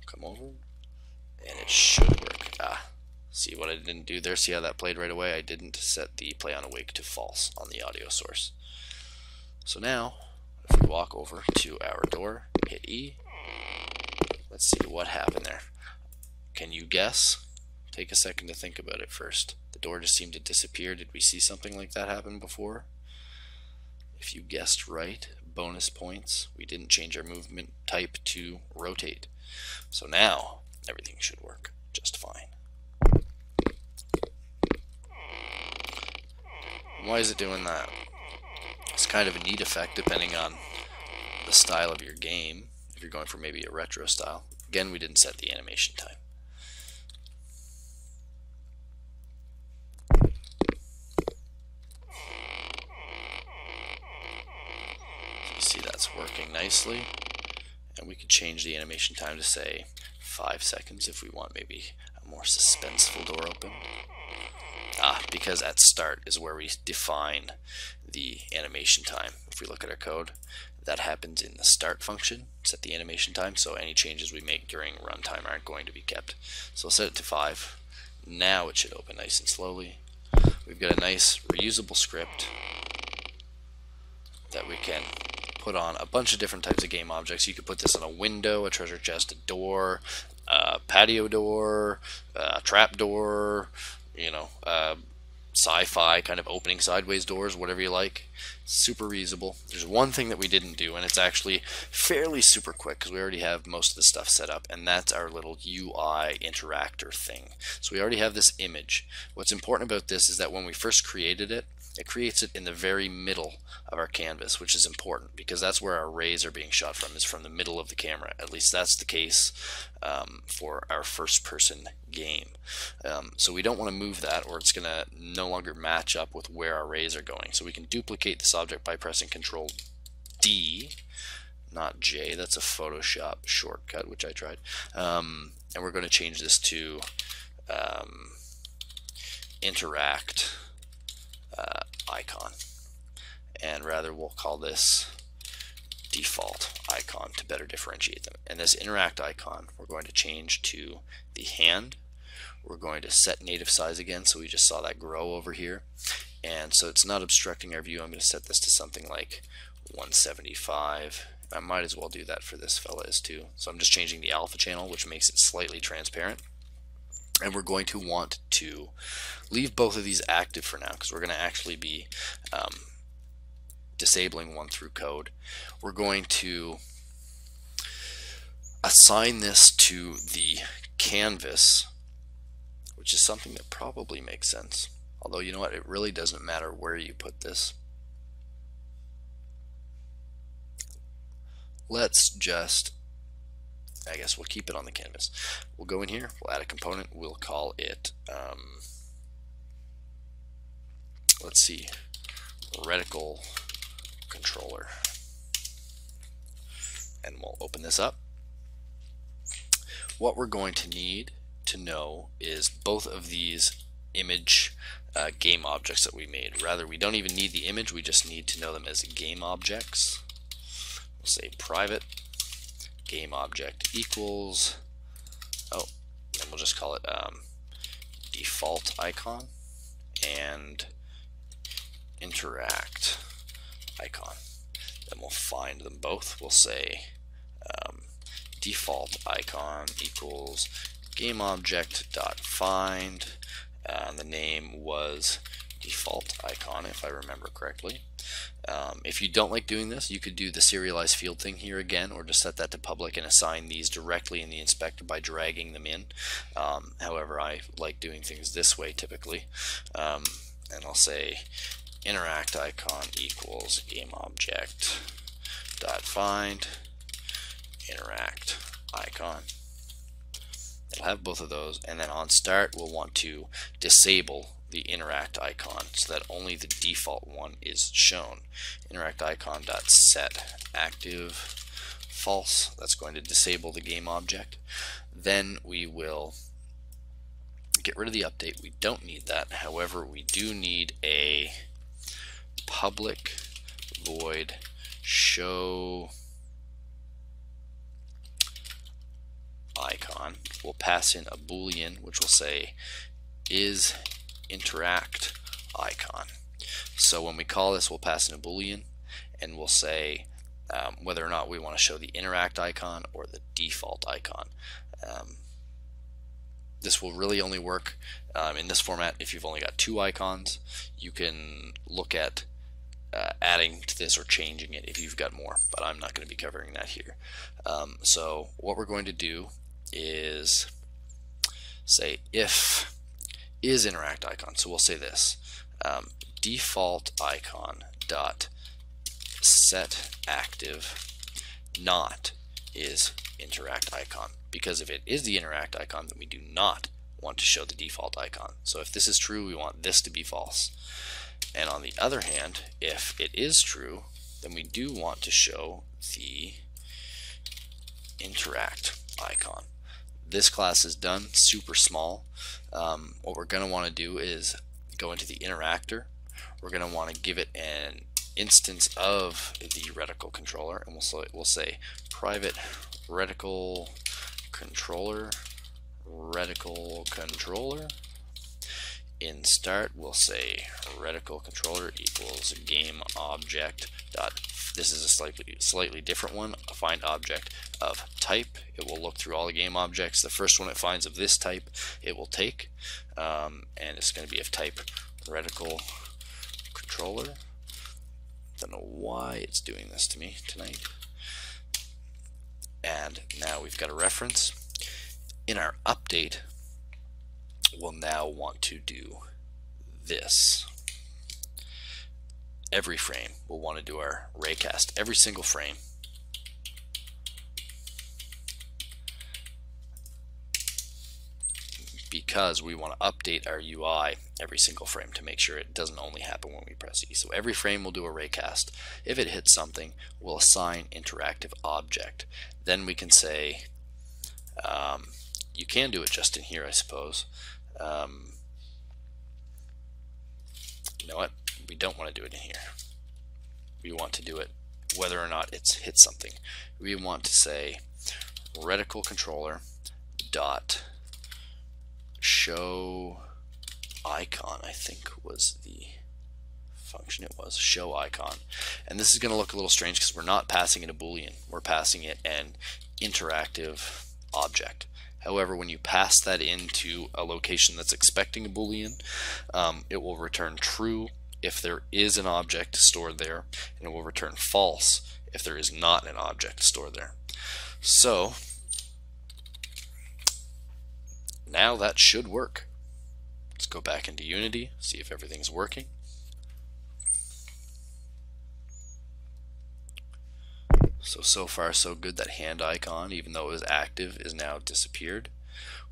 Come over, and it should work. Ah, see what I didn't do there? See how that played right away? I didn't set the play on awake to false on the audio source. So now, if we walk over to our door, hit E, let's see what happened there. Can you guess? Take a second to think about it first. The door just seemed to disappear. Did we see something like that happen before? If you guessed right, bonus points. We didn't change our movement type to rotate. So now, everything should work just fine. And why is it doing that? It's kind of a neat effect depending on the style of your game. If you're going for maybe a retro style. Again, we didn't set the animation time. Working nicely, and we could change the animation time to say five seconds if we want maybe a more suspenseful door open. Ah, because at start is where we define the animation time. If we look at our code, that happens in the start function. Set the animation time, so any changes we make during runtime aren't going to be kept. So we'll set it to five. Now it should open nice and slowly. We've got a nice reusable script that we can put on a bunch of different types of game objects. You could put this on a window, a treasure chest, a door, a patio door, a trap door, you know, uh, sci-fi kind of opening sideways doors, whatever you like. Super reusable. There's one thing that we didn't do, and it's actually fairly super quick because we already have most of the stuff set up, and that's our little U I interactor thing. So we already have this image. What's important about this is that when we first created it, it creates it in the very middle of our canvas, which is important because that's where our rays are being shot from, is from the middle of the camera. At least that's the case um, for our first person game. Um, so we don't want to move that, or it's going to no longer match up with where our rays are going. So we can duplicate this object by pressing Control D, not J. That's a Photoshop shortcut, which I tried. Um, and we're going to change this to um, interact Uh, icon, and rather we'll call this default icon to better differentiate them. And this interact icon we're going to change to the hand. We're going to set native size again, so we just saw that grow over here, and so it's not obstructing our view. I'm going to set this to something like one seventy-five. I might as well do that for this fella is too. So I'm just changing the alpha channel, which makes it slightly transparent. And we're going to want to leave both of these active for now because we're going to actually be um, disabling one through code. We're going to assign this to the canvas, which is something that probably makes sense. Although, you know what, it really doesn't matter where you put this. Let's just I guess we'll keep it on the canvas. We'll go in here, we'll add a component, we'll call it, um, let's see, reticle controller. And we'll open this up. What we're going to need to know is both of these image uh, game objects that we made. Rather, we don't even need the image, we just need to know them as game objects. We'll say private game object equals, oh, and we'll just call it um, default icon and interact icon. Then we'll find them both. We'll say um, default icon equals game object dot find. Uh, the name was default icon, if I remember correctly. Um, if you don't like doing this, you could do the serialized field thing here again, or just set that to public and assign these directly in the inspector by dragging them in. Um, however, I like doing things this way typically. Um, and I'll say interact icon equals game object dot find interact icon. It'll have both of those, and then on start we'll want to disable the interact icon so that only the default one is shown. Interact icon dot set active false. That's going to disable the game object. Then we will get rid of the update. We don't need that. However, we do need a public void show icon. We'll pass in a boolean which will say is interact icon. So when we call this, we'll pass in a boolean and we'll say um, whether or not we want to show the interact icon or the default icon. Um, this will really only work um, in this format if you've only got two icons. You can look at uh, adding to this or changing it if you've got more, but I'm not going to be covering that here. Um, so what we're going to do is say if is interact icon. So we'll say this um, default icon dot set active not is interact icon, because if it is the interact icon, then we do not want to show the default icon. So if this is true, we want this to be false. And on the other hand, if it is true, then we do want to show the interact icon. This class is done, super small. Um, what we're going to want to do is go into the interactor. We're going to want to give it an instance of the reticle controller, and we'll say, we'll say private reticle controller reticle controller. In start, we'll say reticle controller equals game object dot. This is a slightly slightly different one. A find object of type. It will look through all the game objects. The first one it finds of this type, it will take, um, and it's going to be of type reticle controller. Don't know why it's doing this to me tonight. And now we've got a reference. In our update, we'll now want to do this. Every frame we'll want to do our raycast, every single frame, because we want to update our U I every single frame to make sure it doesn't only happen when we press E. So every frame we'll do a raycast. If it hits something, we'll assign interactive object. Then we can say um, you can do it just in here, I suppose. Um, you know what? We don't want to do it in here. We want to do it whether or not it's hit something. We want to say reticle controller dot show icon, I think was the function. It was show icon, and this is going to look a little strange because we're not passing it a boolean, we're passing it an interactive object. However, when you pass that into a location that's expecting a boolean, um, it will return true if there is an object stored there, and it will return false if there is not an object stored there. So now that should work. Let's go back into Unity, see if everything's working. So, so far so good. That hand icon, even though it was active, is now disappeared.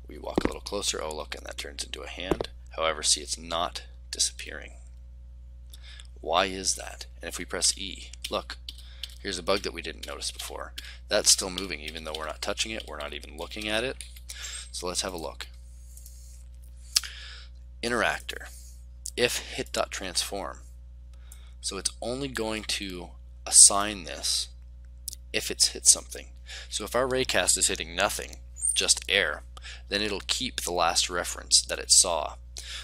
We walk a little closer, oh look, and that turns into a hand. However, see, it's not disappearing. Why is that? And if we press E, look, here's a bug that we didn't notice before. That's still moving even though we're not touching it, we're not even looking at it. So let's have a look. Interactor, if hit.transform. So it's only going to assign this if it's hit something. So if our raycast is hitting nothing, just air, then it'll keep the last reference that it saw.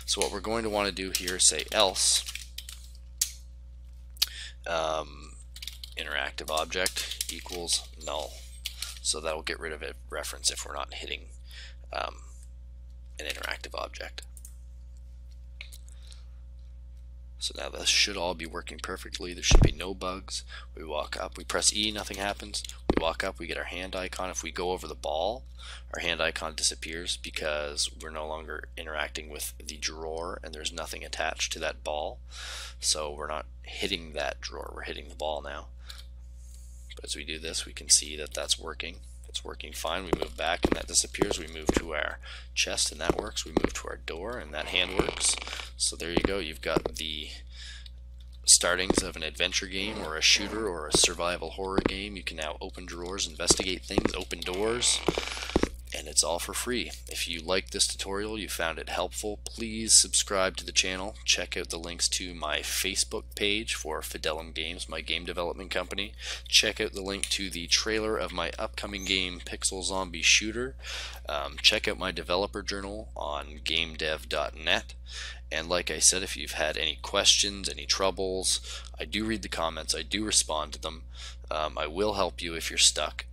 So what we're going to want to do here is say else um, interactive object equals null. So that'll get rid of a reference if we're not hitting um, an interactive object. So now this should all be working perfectly. There should be no bugs. We walk up, we press E, nothing happens. We walk up, we get our hand icon. If we go over the ball, our hand icon disappears because we're no longer interacting with the drawer and there's nothing attached to that ball. So we're not hitting that drawer, we're hitting the ball now. But as we do this, we can see that that's working. It's working fine. We move back and that disappears. We move to our chest and that works. We move to our door and that hand works. So there you go. You've got the startings of an adventure game or a shooter or a survival horror game. You can now open drawers, investigate things, open doors, and it's all for free. If you like this tutorial, you found it helpful, please subscribe to the channel. Check out the links to my Facebook page for Fidelum Games, my game development company. Check out the link to the trailer of my upcoming game, Pixel Zombie Shooter. Um, check out my developer journal on gamedev dot net. And like I said, if you've had any questions, any troubles, I do read the comments, I do respond to them. Um, I will help you if you're stuck.